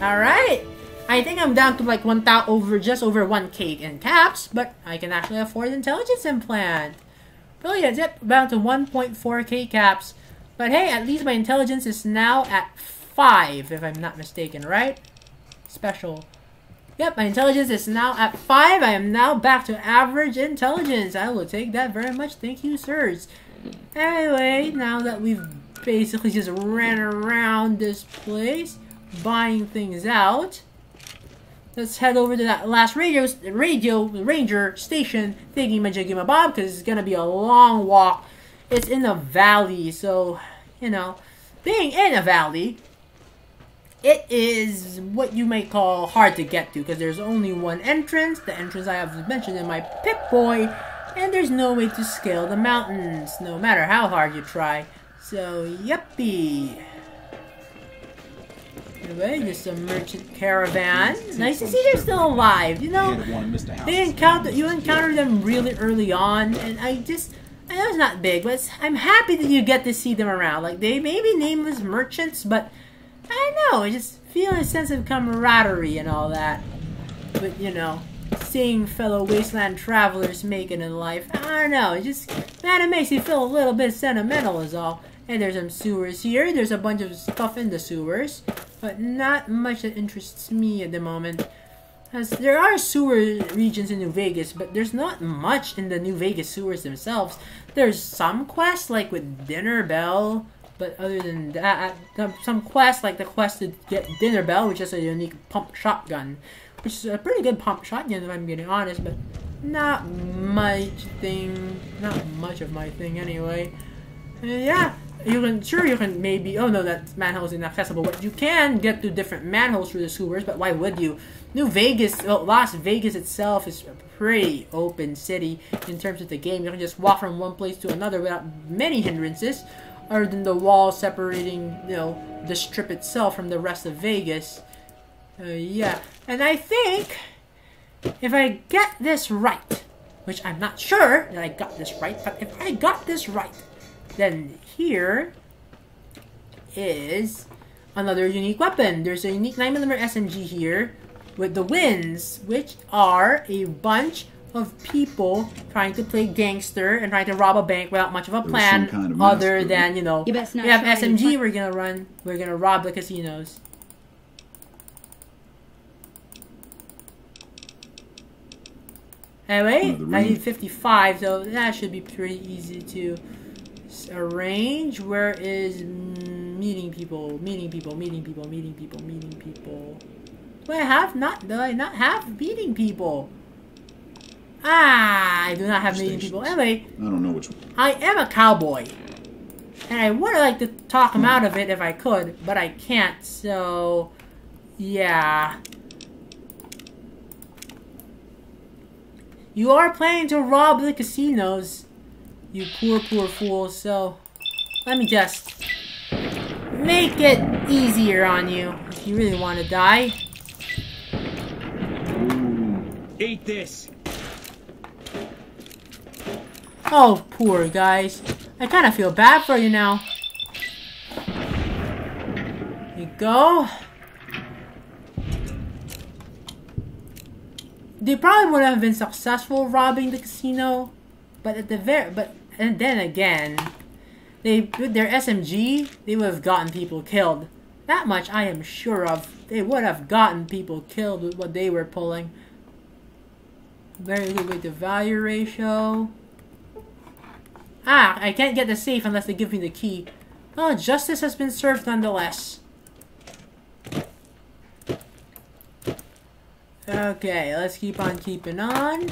All right. I think I'm down to like one thousand over, just over one K in caps, but I can actually afford intelligence implant. Brilliant, yep, down to one point four K caps. But hey, at least my intelligence is now at five, if I'm not mistaken, right? Special. Yep, my intelligence is now at five. I am now back to average intelligence. I will take that very much. Thank you, sirs. Anyway, now that we've basically just ran around this place, buying things out, let's head over to that last radio, radio ranger station thingy majigamabob, because it's going to be a long walk. It's in a valley, so, you know, being in a valley, it is what you might call hard to get to, because there's only one entrance, the entrance I have mentioned in my Pip-Boy, and there's no way to scale the mountains, no matter how hard you try. So, yuppie. Anyway, just a merchant caravan. Nice to see they're still alive. You know, they encounter you encounter them really early on, and I just I know it's not big, but it's, I'm happy that you get to see them around. Like, they may be nameless merchants, but I don't know, I just feel a sense of camaraderie and all that. But you know, seeing fellow wasteland travelers make it in life, I don't know, it just man, it makes you feel a little bit sentimental, is all. And there's some sewers here. There's a bunch of stuff in the sewers, but not much that interests me at the moment. As there are sewer regions in New Vegas, but there's not much in the New Vegas sewers themselves. There's some quests, like with Dinner Bell, but other than that, some quests, like the quest to get Dinner Bell, which is a unique pump shotgun, which is a pretty good pump shotgun if I'm getting honest, but not my thing, not much of my thing anyway. And yeah. You can, sure you can maybe, oh no, that manhole is inaccessible, but you can get to different manholes through the sewers, but why would you? New Vegas, well, Las Vegas itself is a pretty open city in terms of the game. You can just walk from one place to another without many hindrances, other than the wall separating, you know, the strip itself from the rest of Vegas. Uh, yeah, and I think, if I get this right, which I'm not sure that I got this right, but if I got this right, then here is another unique weapon. There's a unique nine millimeter S M G here with the Winds, which are a bunch of people trying to play gangster and trying to rob a bank without much of a plan, kind of other master, than, you know, you we have S M G, we're gonna run, we're gonna rob the casinos. Anyway, I need fifty-five, so that should be pretty easy to arrange. Where is meeting people, meeting people, meeting people, meeting people, meeting people? Do I have not? Do I not have beating people? Ah, I do not have beating people. Anyway, I don't know which one. I am a cowboy, and I would like to talk him out of it if I could, but I can't. So, yeah. You are planning to rob the casinos, you poor, poor fool. So, let me just make it easier on you if you really want to die. Eat this. Oh, poor guys. I kind of feel bad for you now. There you go. They probably would have been successful robbing the casino, but at the very but and then again, they with their S M G, they would have gotten people killed. That much I am sure of. They would have gotten people killed with what they were pulling. Very good with the value ratio. Ah, I can't get the safe unless they give me the key. Oh, justice has been served nonetheless. Okay, let's keep on keeping on.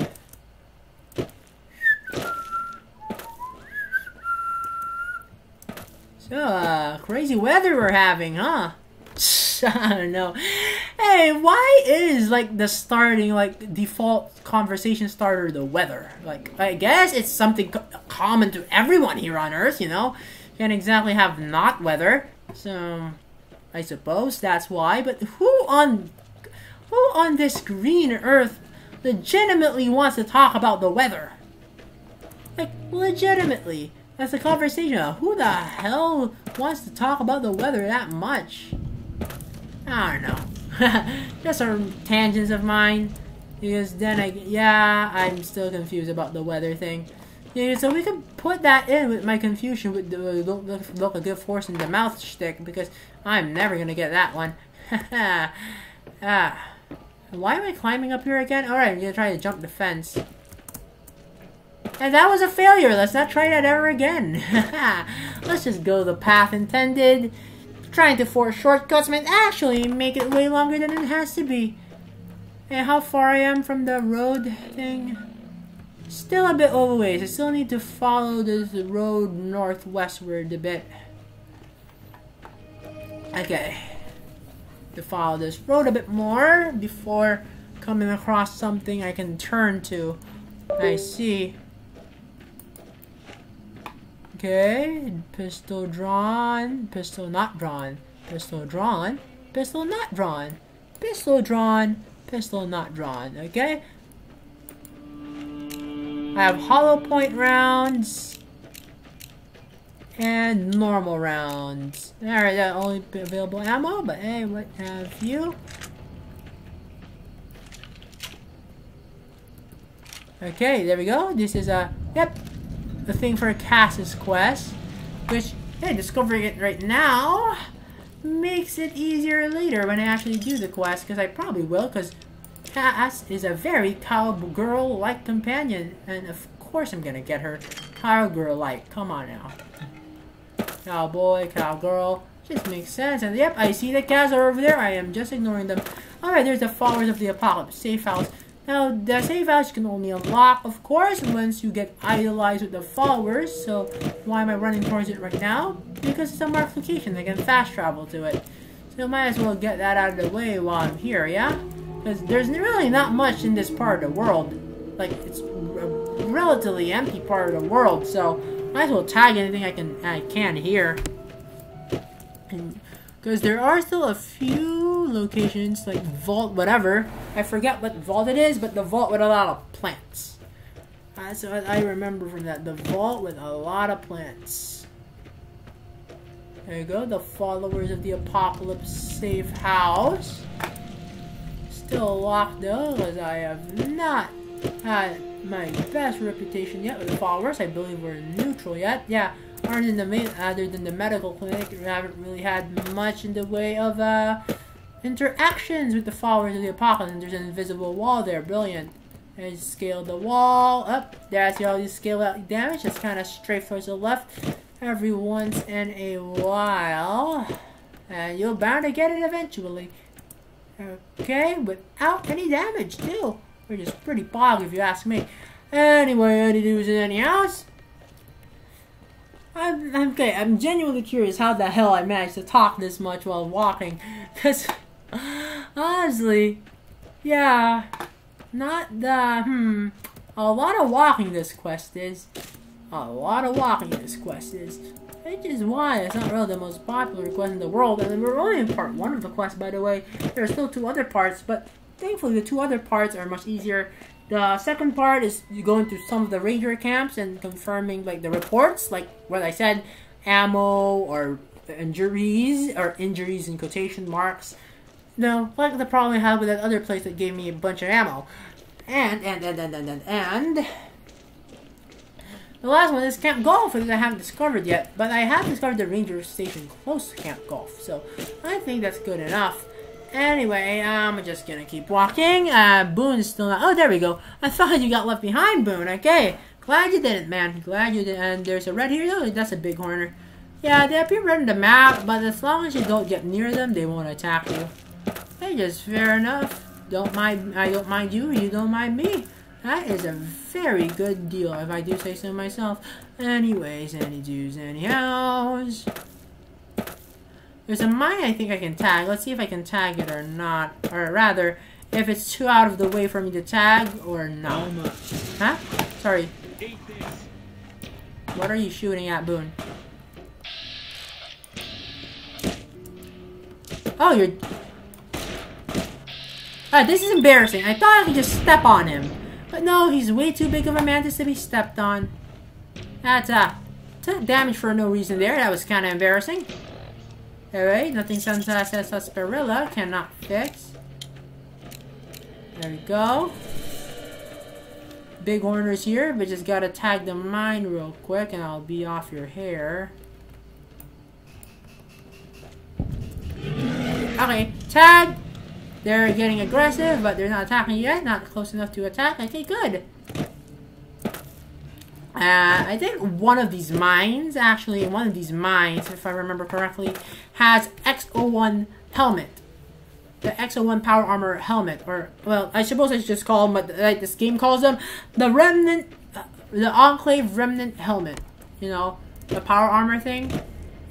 So, uh, crazy weather we're having, huh? I don't know. Hey, why is like the starting like default conversation starter the weather? Like, I guess it's something co common to everyone here on Earth, you know. Can't exactly have not weather, so I suppose that's why. But who on who on this green Earth legitimately wants to talk about the weather? Like, legitimately, that's a conversation. Who the hell wants to talk about the weather that much? I don't know. Just some tangents of mine. Because then I... Yeah, I'm still confused about the weather thing. Yeah, so we can put that in with my confusion with the look, look, look a good force in the mouth shtick. Because I'm never going to get that one. Ah. Why am I climbing up here again? Alright, I'm going to try to jump the fence. And that was a failure. Let's not try that ever again. Let's just go the path intended. Trying to force shortcuts might actually make it way longer than it has to be. And how far I am from the road thing? Still a bit over ways. I still need to follow this road northwestward a bit. Okay. To follow this road a bit more before coming across something I can turn to. I see. Okay, pistol drawn, pistol not drawn, pistol drawn, pistol not drawn, pistol drawn, pistol not drawn, okay? I have hollow point rounds and normal rounds. Alright, that only available ammo, but hey, what have you? Okay, there we go. This is a, yep. The thing for Cass's quest, which, hey, discovering it right now makes it easier later when I actually do the quest, because I probably will, because Cass is a very cowgirl-like companion, and of course I'm gonna get her cowgirl-like. Come on now. Cowboy, cowgirl, just makes sense. And yep, I see the Caz are over there. I am just ignoring them. Alright, there's the Followers of the Apocalypse safe house. Now, the save house can only unlock, of course, once you get idolized with the followers, so why am I running towards it right now? Because it's a marked location, I can fast travel to it. So might as well get that out of the way while I'm here, yeah? Because there's really not much in this part of the world. Like, it's a relatively empty part of the world, so might as well tag anything I can, I can here. And because there are still a few locations, like vault, whatever. I forget what vault it is, but the vault with a lot of plants. That's what I remember from that. The vault with a lot of plants. There you go. The Followers of the Apocalypse safe house. Still locked though, because I have not had my best reputation yet with the followers. I believe we're neutral yet. Yeah. Aren't in the main, other than the medical clinic, we haven't really had much in the way of uh, interactions with the followers of the apocalypse. And there's an invisible wall there, brilliant. And scale the wall up. That's how you scale out damage. Just kind of straight towards the left every once in a while, and you're bound to get it eventually. Okay, without any damage, too. Which is pretty bog, if you ask me. Anyway, any news in any house? I'm, okay, I'm genuinely curious how the hell I managed to talk this much while walking. Because, honestly, yeah, not the, hmm, a lot of walking this quest is. A lot of walking this quest is. Which is why it's not really the most popular quest in the world. And we're only in part one of the quest, by the way. There are still two other parts, but thankfully the two other parts are much easier. The second part is going to some of the ranger camps and confirming like the reports, like what I said, ammo or injuries, or injuries in quotation marks. No, like the problem I had with that other place that gave me a bunch of ammo. And, and, and, and, and, and, and... The last one is Camp Golf, which I haven't discovered yet, but I have discovered the ranger station close to Camp Golf, so I think that's good enough. Anyway, I'm just gonna keep walking. Uh, Boone's still not... Oh, there we go. I thought you got left behind, Boone. Okay. Glad you didn't, man. Glad you didn't. And there's a red here. Oh, that's a big horner. Yeah, they appear red on the map, but as long as you don't get near them, they won't attack you. Hey, just fair enough. Don't mind... I don't mind you, you don't mind me. That is a very good deal, if I do say so myself. Anyways, any do's, anyhows. There's a mine I think I can tag. Let's see if I can tag it or not. Or rather, if it's too out of the way for me to tag or not. How much? Huh? Sorry. What are you shooting at, Boone? Oh, you're... Ah, this is embarrassing. I thought I could just step on him. But no, he's way too big of a mantis to be stepped on. That's uh, took damage for no reason there. That was kind of embarrassing. Alright, nothing Sunset says Asperilla cannot fix. There we go. Big horners here, but just gotta tag the mine real quick and I'll be off your hair. Okay, tag! They're getting aggressive, but they're not attacking yet. Not close enough to attack. Okay, good. Uh, I think one of these mines, actually, one of these mines, if I remember correctly, has X zero one helmet. The X zero one power armor helmet. Or, well, I suppose I should just call them, but like this game calls them, the remnant, uh, the Enclave remnant helmet. You know, the power armor thing.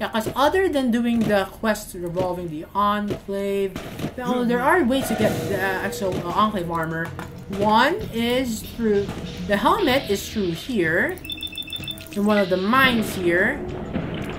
Yeah, because other than doing the quests revolving the Enclave, well, there are ways to get the actual uh, Enclave armor. One is through... The helmet is through here, in one of the mines here.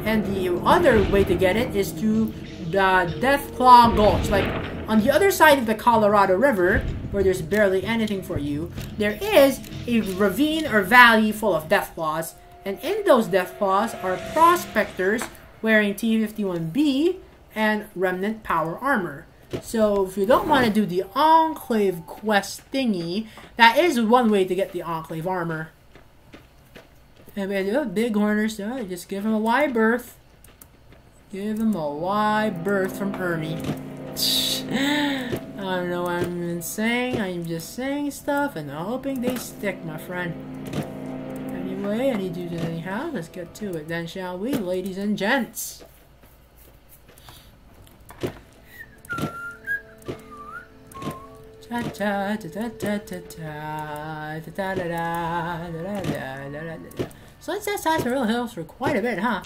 And the other way to get it is through the Deathclaw Gulch. Like, on the other side of the Colorado River, where there's barely anything for you, there is a ravine or valley full of Deathclaws. And in those Deathclaws are prospectors wearing T fifty-one B and remnant power armor. So if you don't want to do the Enclave quest thingy, that is one way to get the Enclave armor. And we have big horners, so just give him a wide berth. Give him a wide berth from Ernie. I don't know what I'm even saying, I'm just saying stuff and hoping they stick, my friend. Anyway, any dudes anyhow, let's get to it then, shall we, ladies and gents? So let's test real hills for quite a bit, huh?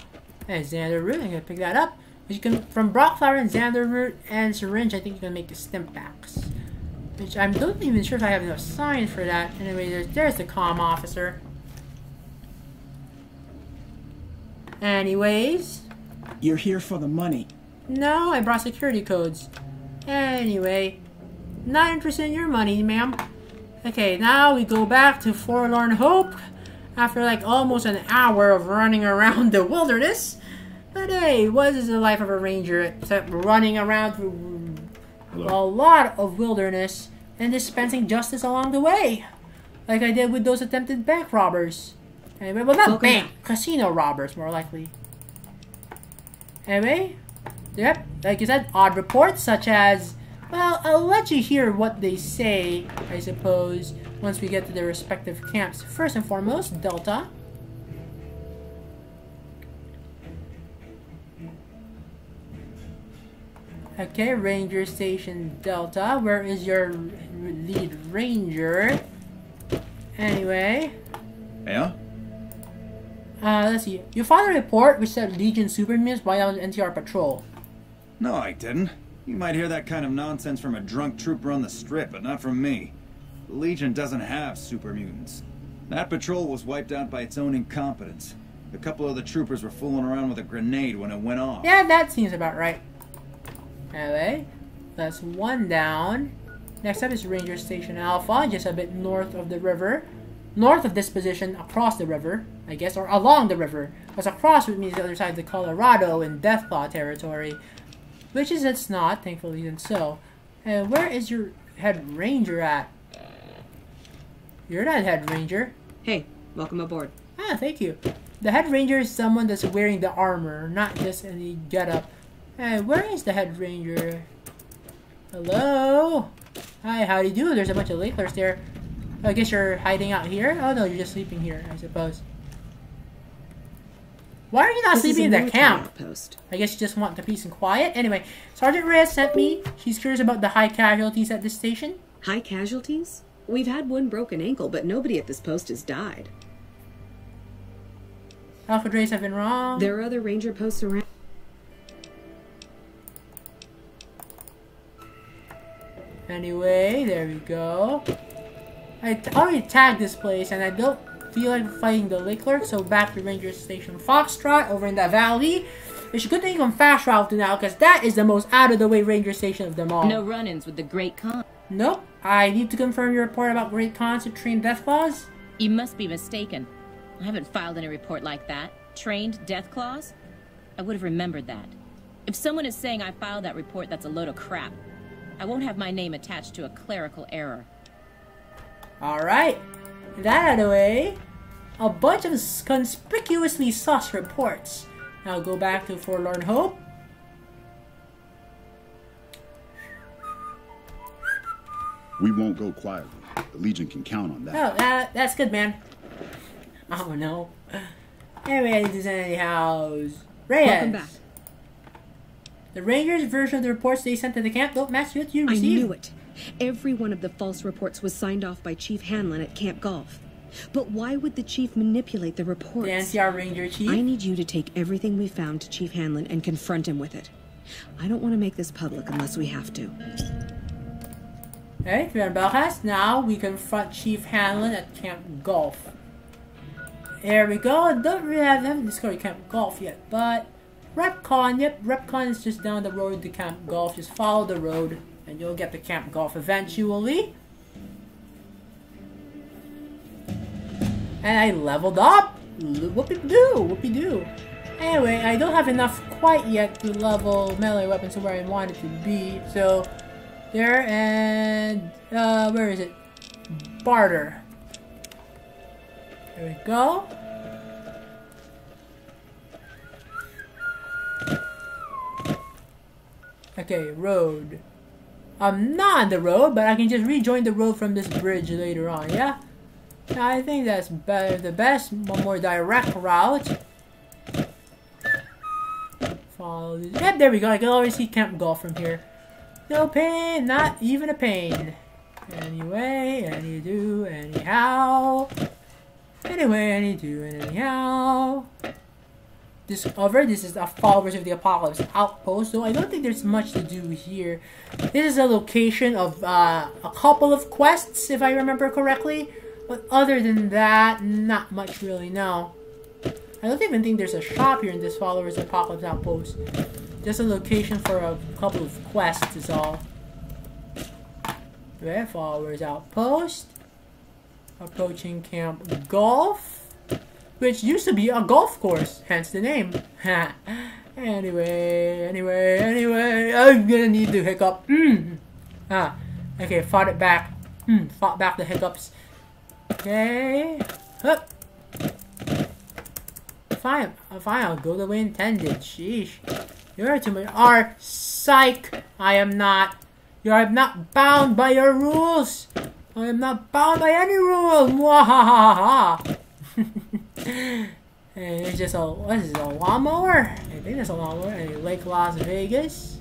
And Xander Root, I'm gonna pick that up. Which you can, from Brat Flower and Xander Root and Syringe, I think you can make the Stimpaks. Which I'm not even sure if I have enough sign for that. Anyway, there's, there's the comm officer. Anyways. You're here for the money. No, I brought security codes. Anyway. Not interested in your money, ma'am. Okay, now we go back to Forlorn Hope after like almost an hour of running around the wilderness. But hey, what is the life of a ranger except running around through a lot of wilderness and dispensing justice along the way? Like I did with those attempted bank robbers. Anyway, well not okay. Bank, casino robbers more likely. Anyway, yep, like you said, odd reports such as... Well, I'll let you hear what they say, I suppose, once we get to their respective camps. First and foremost, Delta. Okay, Ranger Station Delta. Where is your lead ranger? Anyway. Yeah? Uh, let's see. You found a report which said Legion Supermutants by on N T R patrol. No, I didn't. You might hear that kind of nonsense from a drunk trooper on the strip, but not from me. The Legion doesn't have super mutants. That patrol was wiped out by its own incompetence. A couple of the troopers were fooling around with a grenade when it went off. Yeah, that seems about right. Anyway, that's one down. Next up is Ranger Station Alpha, just a bit north of the river. North of this position, across the river, I guess, or along the river. Because across would mean the other side of the Colorado in Deathclaw territory. Which is it's not, thankfully, even so. And where is your head ranger at? You're not head ranger. Hey, welcome aboard. Ah, thank you. The head ranger is someone that's wearing the armor, not just any getup. Hey, where is the head ranger? Hello? Hi, how do you do? There's a bunch of Lakelers there. I guess you're hiding out here? Oh no, you're just sleeping here, I suppose. Why are you not sleeping in the camp? Post. I guess you just want the peace and quiet? Anyway, Sergeant Reyes sent me. She's curious about the high casualties at this station. High casualties? We've had one broken ankle, but nobody at this post has died. Alpha Dre's have been wrong. There are other ranger posts around. Anyway, there we go. I t already tagged this place, and I don't feel like fighting the lake clerk, so back to Ranger Station Foxtrot over in that valley. It's a good thing I'm fast travel to now, because that is the most out-of-the-way ranger station of them all. No run-ins with the Great Khan. Nope. I need to confirm your report about Great Khans who trained Deathclaws. You must be mistaken. I haven't filed any report like that. Trained Deathclaws? I would have remembered that. If someone is saying I filed that report, that's a load of crap. I won't have my name attached to a clerical error. Alright, that out of the way. A bunch of conspicuously sus reports. Now go back to Forlorn Hope. We won't go quietly. The Legion can count on that. Oh, that, that's good, man. Oh, no. Anyway, this is anyhow. Reyes. Welcome back. The Rangers' version of the reports they sent to the camp don't match what you received. I knew it. Every one of the false reports was signed off by Chief Hanlon at Camp Golf. But why would the Chief manipulate the reports? The N C R Ranger Chief? I need you to take everything we found to Chief Hanlon and confront him with it. I don't want to make this public unless we have to. Okay, Commander Belkas, now we confront Chief Hanlon at Camp Golf. There we go. Don't really have, haven't discovered Camp Golf yet, but... Repcon, yep, Repcon is just down the road to Camp Golf. Just follow the road and you'll get to Camp Golf eventually. And I leveled up! Whoopie-doo, whoopie-doo. Anyway, I don't have enough quite yet to level melee weapons to where I want it to be, so... There and... Uh, where is it? Barter. There we go. Okay, road. I'm not on the road, but I can just rejoin the road from this bridge later on, yeah? I think that's better, the best, more direct route. Follow this. Yep, there we go. I can already see Camp Golf from here. No pain, not even a pain. Anyway, any do, anyhow. Anyway, any do, anyhow. Discover, this is a Followers of the Apocalypse outpost, so I don't think there's much to do here. This is a location of uh, a couple of quests, if I remember correctly. But other than that, not much really, no. I don't even think there's a shop here in this Followers of the Apocalypse outpost. Just a location for a couple of quests is all. Okay, Followers outpost. Approaching Camp Golf. Which used to be a golf course, hence the name. anyway, anyway, anyway, I'm gonna need to hiccup. Mm. Ah, okay, fought it back. Mm, fought back the hiccups. Okay, up. Fine, fine, I'll go the way intended. Sheesh. You're too much. Are psych. I am not. You are not bound by your rules. I am not bound by any rules. Mwahahaha. And it's just a, what is this, a lawnmower? I think that's a lawnmower. And Lake Las Vegas.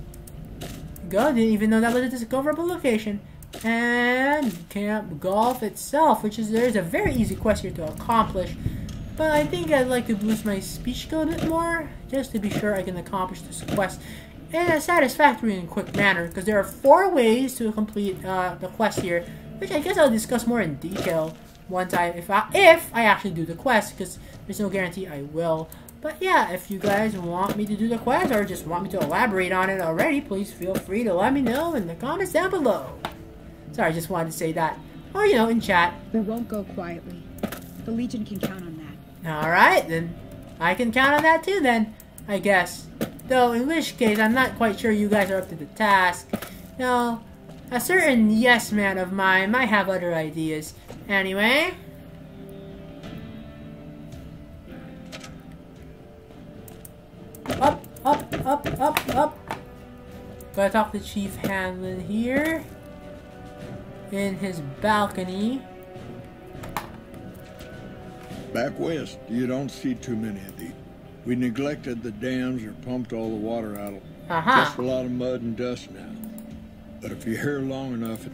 go. Didn't even know that was a discoverable location. And Camp Golf itself, which is, there's a very easy quest here to accomplish. But I think I'd like to boost my speech skill a bit more, just to be sure I can accomplish this quest in a satisfactory and quick manner. Because there are four ways to complete uh, the quest here, which I guess I'll discuss more in detail once I, if I, if I actually do the quest, because there's no guarantee I will. But yeah, if you guys want me to do the quest or just want me to elaborate on it already, please feel free to let me know in the comments down below. Sorry, I just wanted to say that. Or, you know, in chat. We won't go quietly. The Legion can count on that. Alright, then. I can count on that too, then. I guess. Though, in which case, I'm not quite sure you guys are up to the task. No, a certain yes man of mine might have other ideas. Anyway. Up, up, up, up, up. Gotta talk to Chief Hanlon here. In his balcony. Back west, you don't see too many of these. We neglected the dams or pumped all the water out of them. Uh-huh. Just a lot of mud and dust now. But if you're here long enough,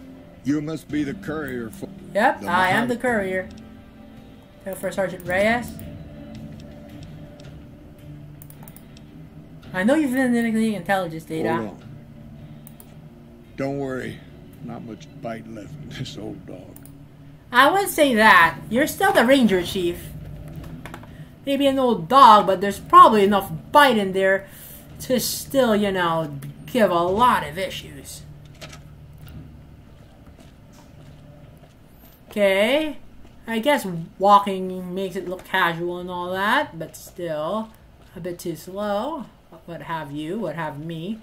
you must be the courier for... Yep, I am the courier. Go for Sergeant Reyes. I know you've been in the intelligence data. Hold on. Don't worry. Not much bite left in this old dog. I wouldn't say that. You're still the Ranger Chief. Maybe an old dog, but there's probably enough bite in there to still, you know, give a lot of issues. Okay. I guess walking makes it look casual and all that, but still a bit too slow. What have you? What have me?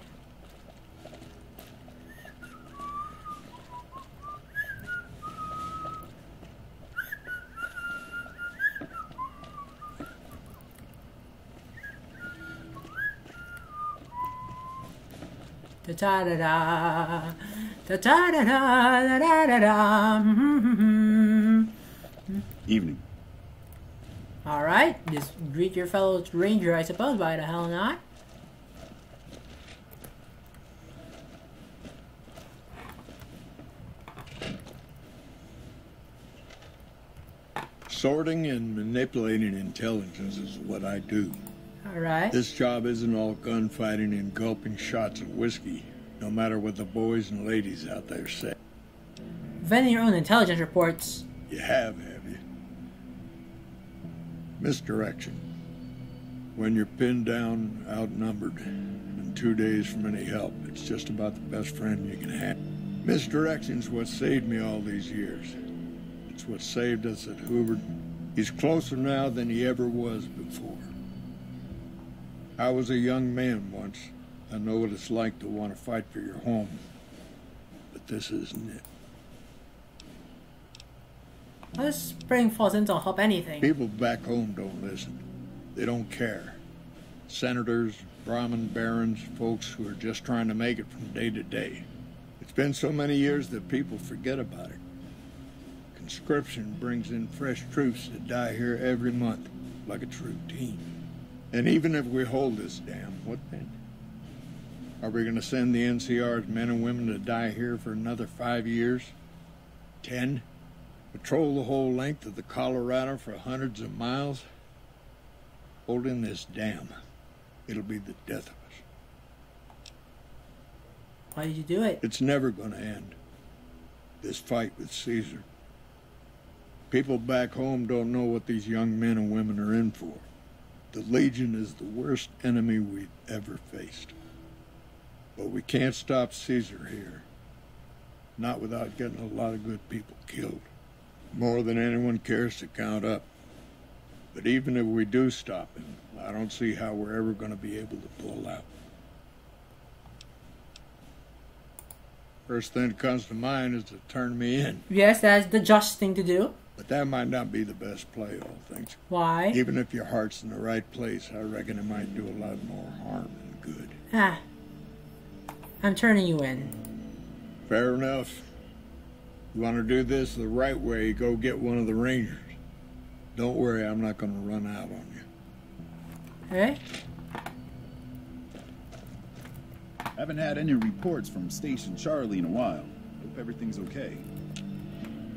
Ta-da-da-da, ta-da-da-da-da-da-da. Evening. All right, just greet your fellow ranger, I suppose. Why the hell not? Sorting and manipulating intelligence is what I do. All right. This job isn't all gunfighting and gulping shots of whiskey, no matter what the boys and ladies out there say. Vending your own intelligence reports. You have, have you? Misdirection. When you're pinned down, outnumbered, and two days from any help, it's just about the best friend you can have. Misdirection's what saved me all these years. It's what saved us at Hoover. He's closer now than he ever was before. I was a young man once. I know what it's like to want to fight for your home, but this isn't it. Well, this spring falls in don't help anything. People back home don't listen. They don't care. Senators, Brahmin barons, folks who are just trying to make it from day to day. It's been so many years that people forget about it. Conscription brings in fresh troops that die here every month, like it's routine. And even if we hold this dam, what then? Are we going to send the N C R's men and women to die here for another five years? Ten? Patrol the whole length of the Colorado for hundreds of miles? Hold in this dam. It'll be the death of us. Why did you do it? It's never going to end. This fight with Caesar. People back home don't know what these young men and women are in for. The Legion is the worst enemy we've ever faced. But we can't stop Caesar here. Not without getting a lot of good people killed. More than anyone cares to count up. But even if we do stop him, I don't see how we're ever going to be able to pull out. First thing that comes to mind is to turn me in. Yes, that's the just thing to do. But that might not be the best play, all things. Why? Even if your heart's in the right place, I reckon it might do a lot more harm than good. Ah. I'm turning you in. Fair enough. You want to do this the right way, go get one of the Rangers. Don't worry, I'm not going to run out on you. Hey? Haven't had any reports from Station Charlie in a while. Hope everything's okay.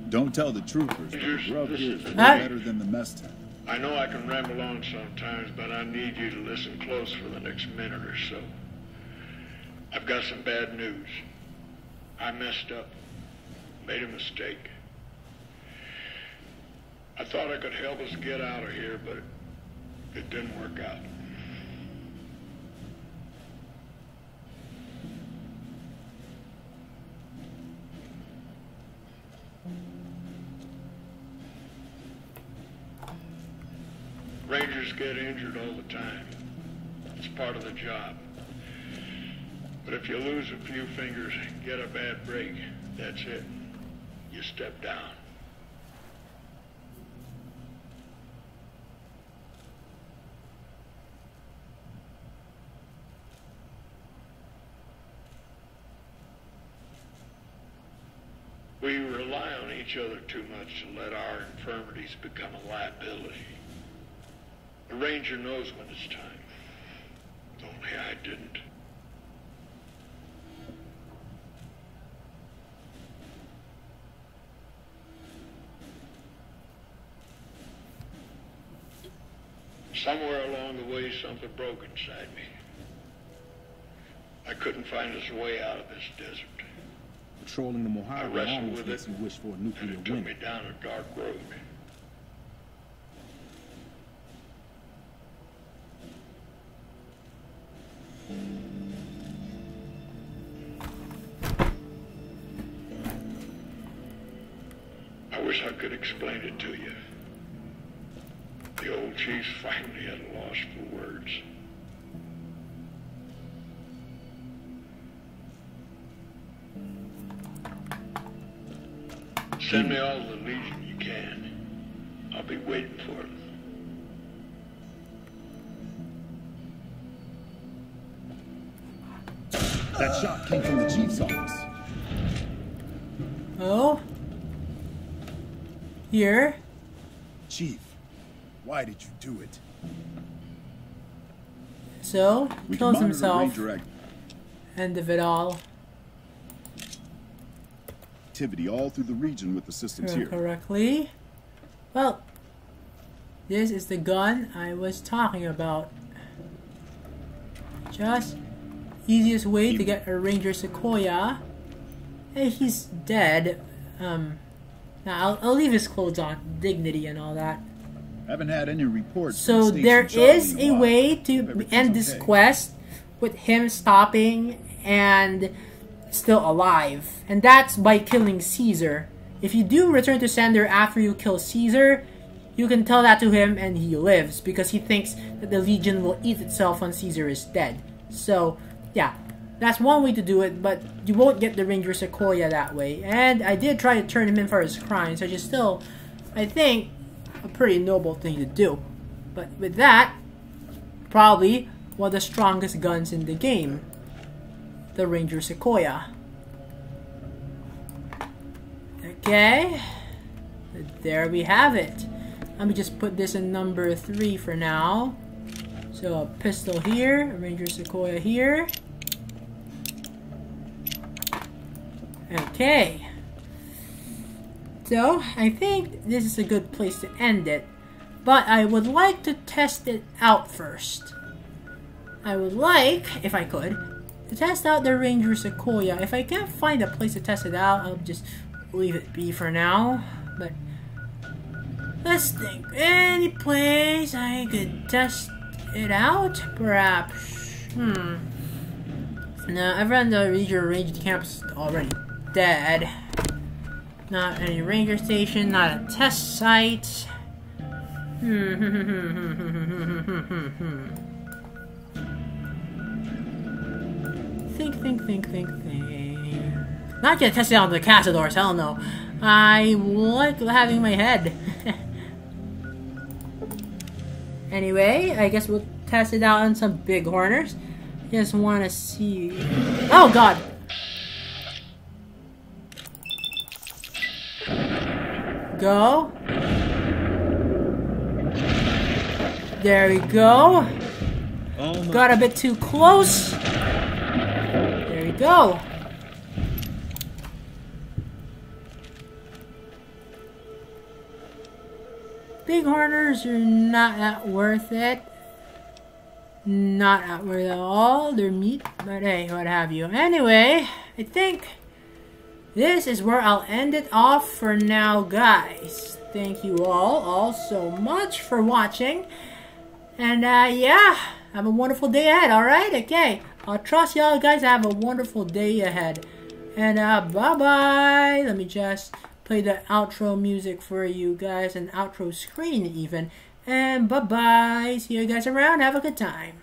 Don't tell the troopers, but grub here is way better than the mess tent. I know I can ramble on sometimes, but I need you to listen close for the next minute or so. I've got some bad news. I messed up. Made a mistake. I thought I could help us get out of here, but it didn't work out. Rangers get injured all the time. It's part of the job. But if you lose a few fingers and get a bad break, that's it. You step down. We rely on each other too much to let our infirmities become a liability. The Ranger knows when it's time. Only I didn't. Somewhere along the way, something broke inside me. I couldn't find us a way out of this desert. Patrolling the Mojave always makes you wish for a nuclear winter. Took me down a dark road. I wish I could explain it to you. The old chief's finally at a loss for words. Send me all the legion you can. I'll be waiting for them. That shot came from the chief's office. Oh? Here? Chief. Why did you do it? So, he kills himself. End of it all. Activity all through the region with the systems here. Correctly. Well, this is the gun I was talking about. Just easiest way to get a Ranger Sequoia. Hey, he's dead. Um, now I'll, I'll leave his clothes on, dignity and all that. Haven't had any reports. So there is a way to end this quest with him stopping and still alive, and that's by killing Caesar. If you do return to Xander after you kill Caesar, you can tell that to him and he lives, because he thinks that the Legion will eat itself when Caesar is dead. So yeah, that's one way to do it, but you won't get the Ranger Sequoia that way. And I did try to turn him in for his crimes, which is still, I think, a pretty noble thing to do. But with that, probably one of the strongest guns in the game, the Ranger Sequoia. Okay, there we have it. Let me just put this in number three for now. So a pistol here, a Ranger Sequoia here. Okay. So, I think this is a good place to end it, but I would like to test it out first. I would like, if I could, to test out the Ranger Sequoia. If I can't find a place to test it out, I'll just leave it be for now. But let's think. Any place I could test it out? Perhaps. Hmm. No, everyone in the Ranger Ranger camp's already dead. Not any ranger station, not a test site. think, think, think, think, think. Not gonna test it out on the Cazadores, hell no. I like having my head. Anyway, I guess we'll test it out on some big horners. Just wanna see. Oh god! Go. There we go. Got a bit too close. go? Big horners are not that worth it. Not that worth it at all. They're meat, but hey, what have you. Anyway, I think this is where I'll end it off for now, guys. Thank you all, all so much for watching. And uh, yeah, have a wonderful day ahead, alright? Okay, I'll trust y'all guys. Have a wonderful day ahead. And uh, bye-bye. Let me just play the outro music for you guys, and outro screen even. And bye-bye. See you guys around. Have a good time.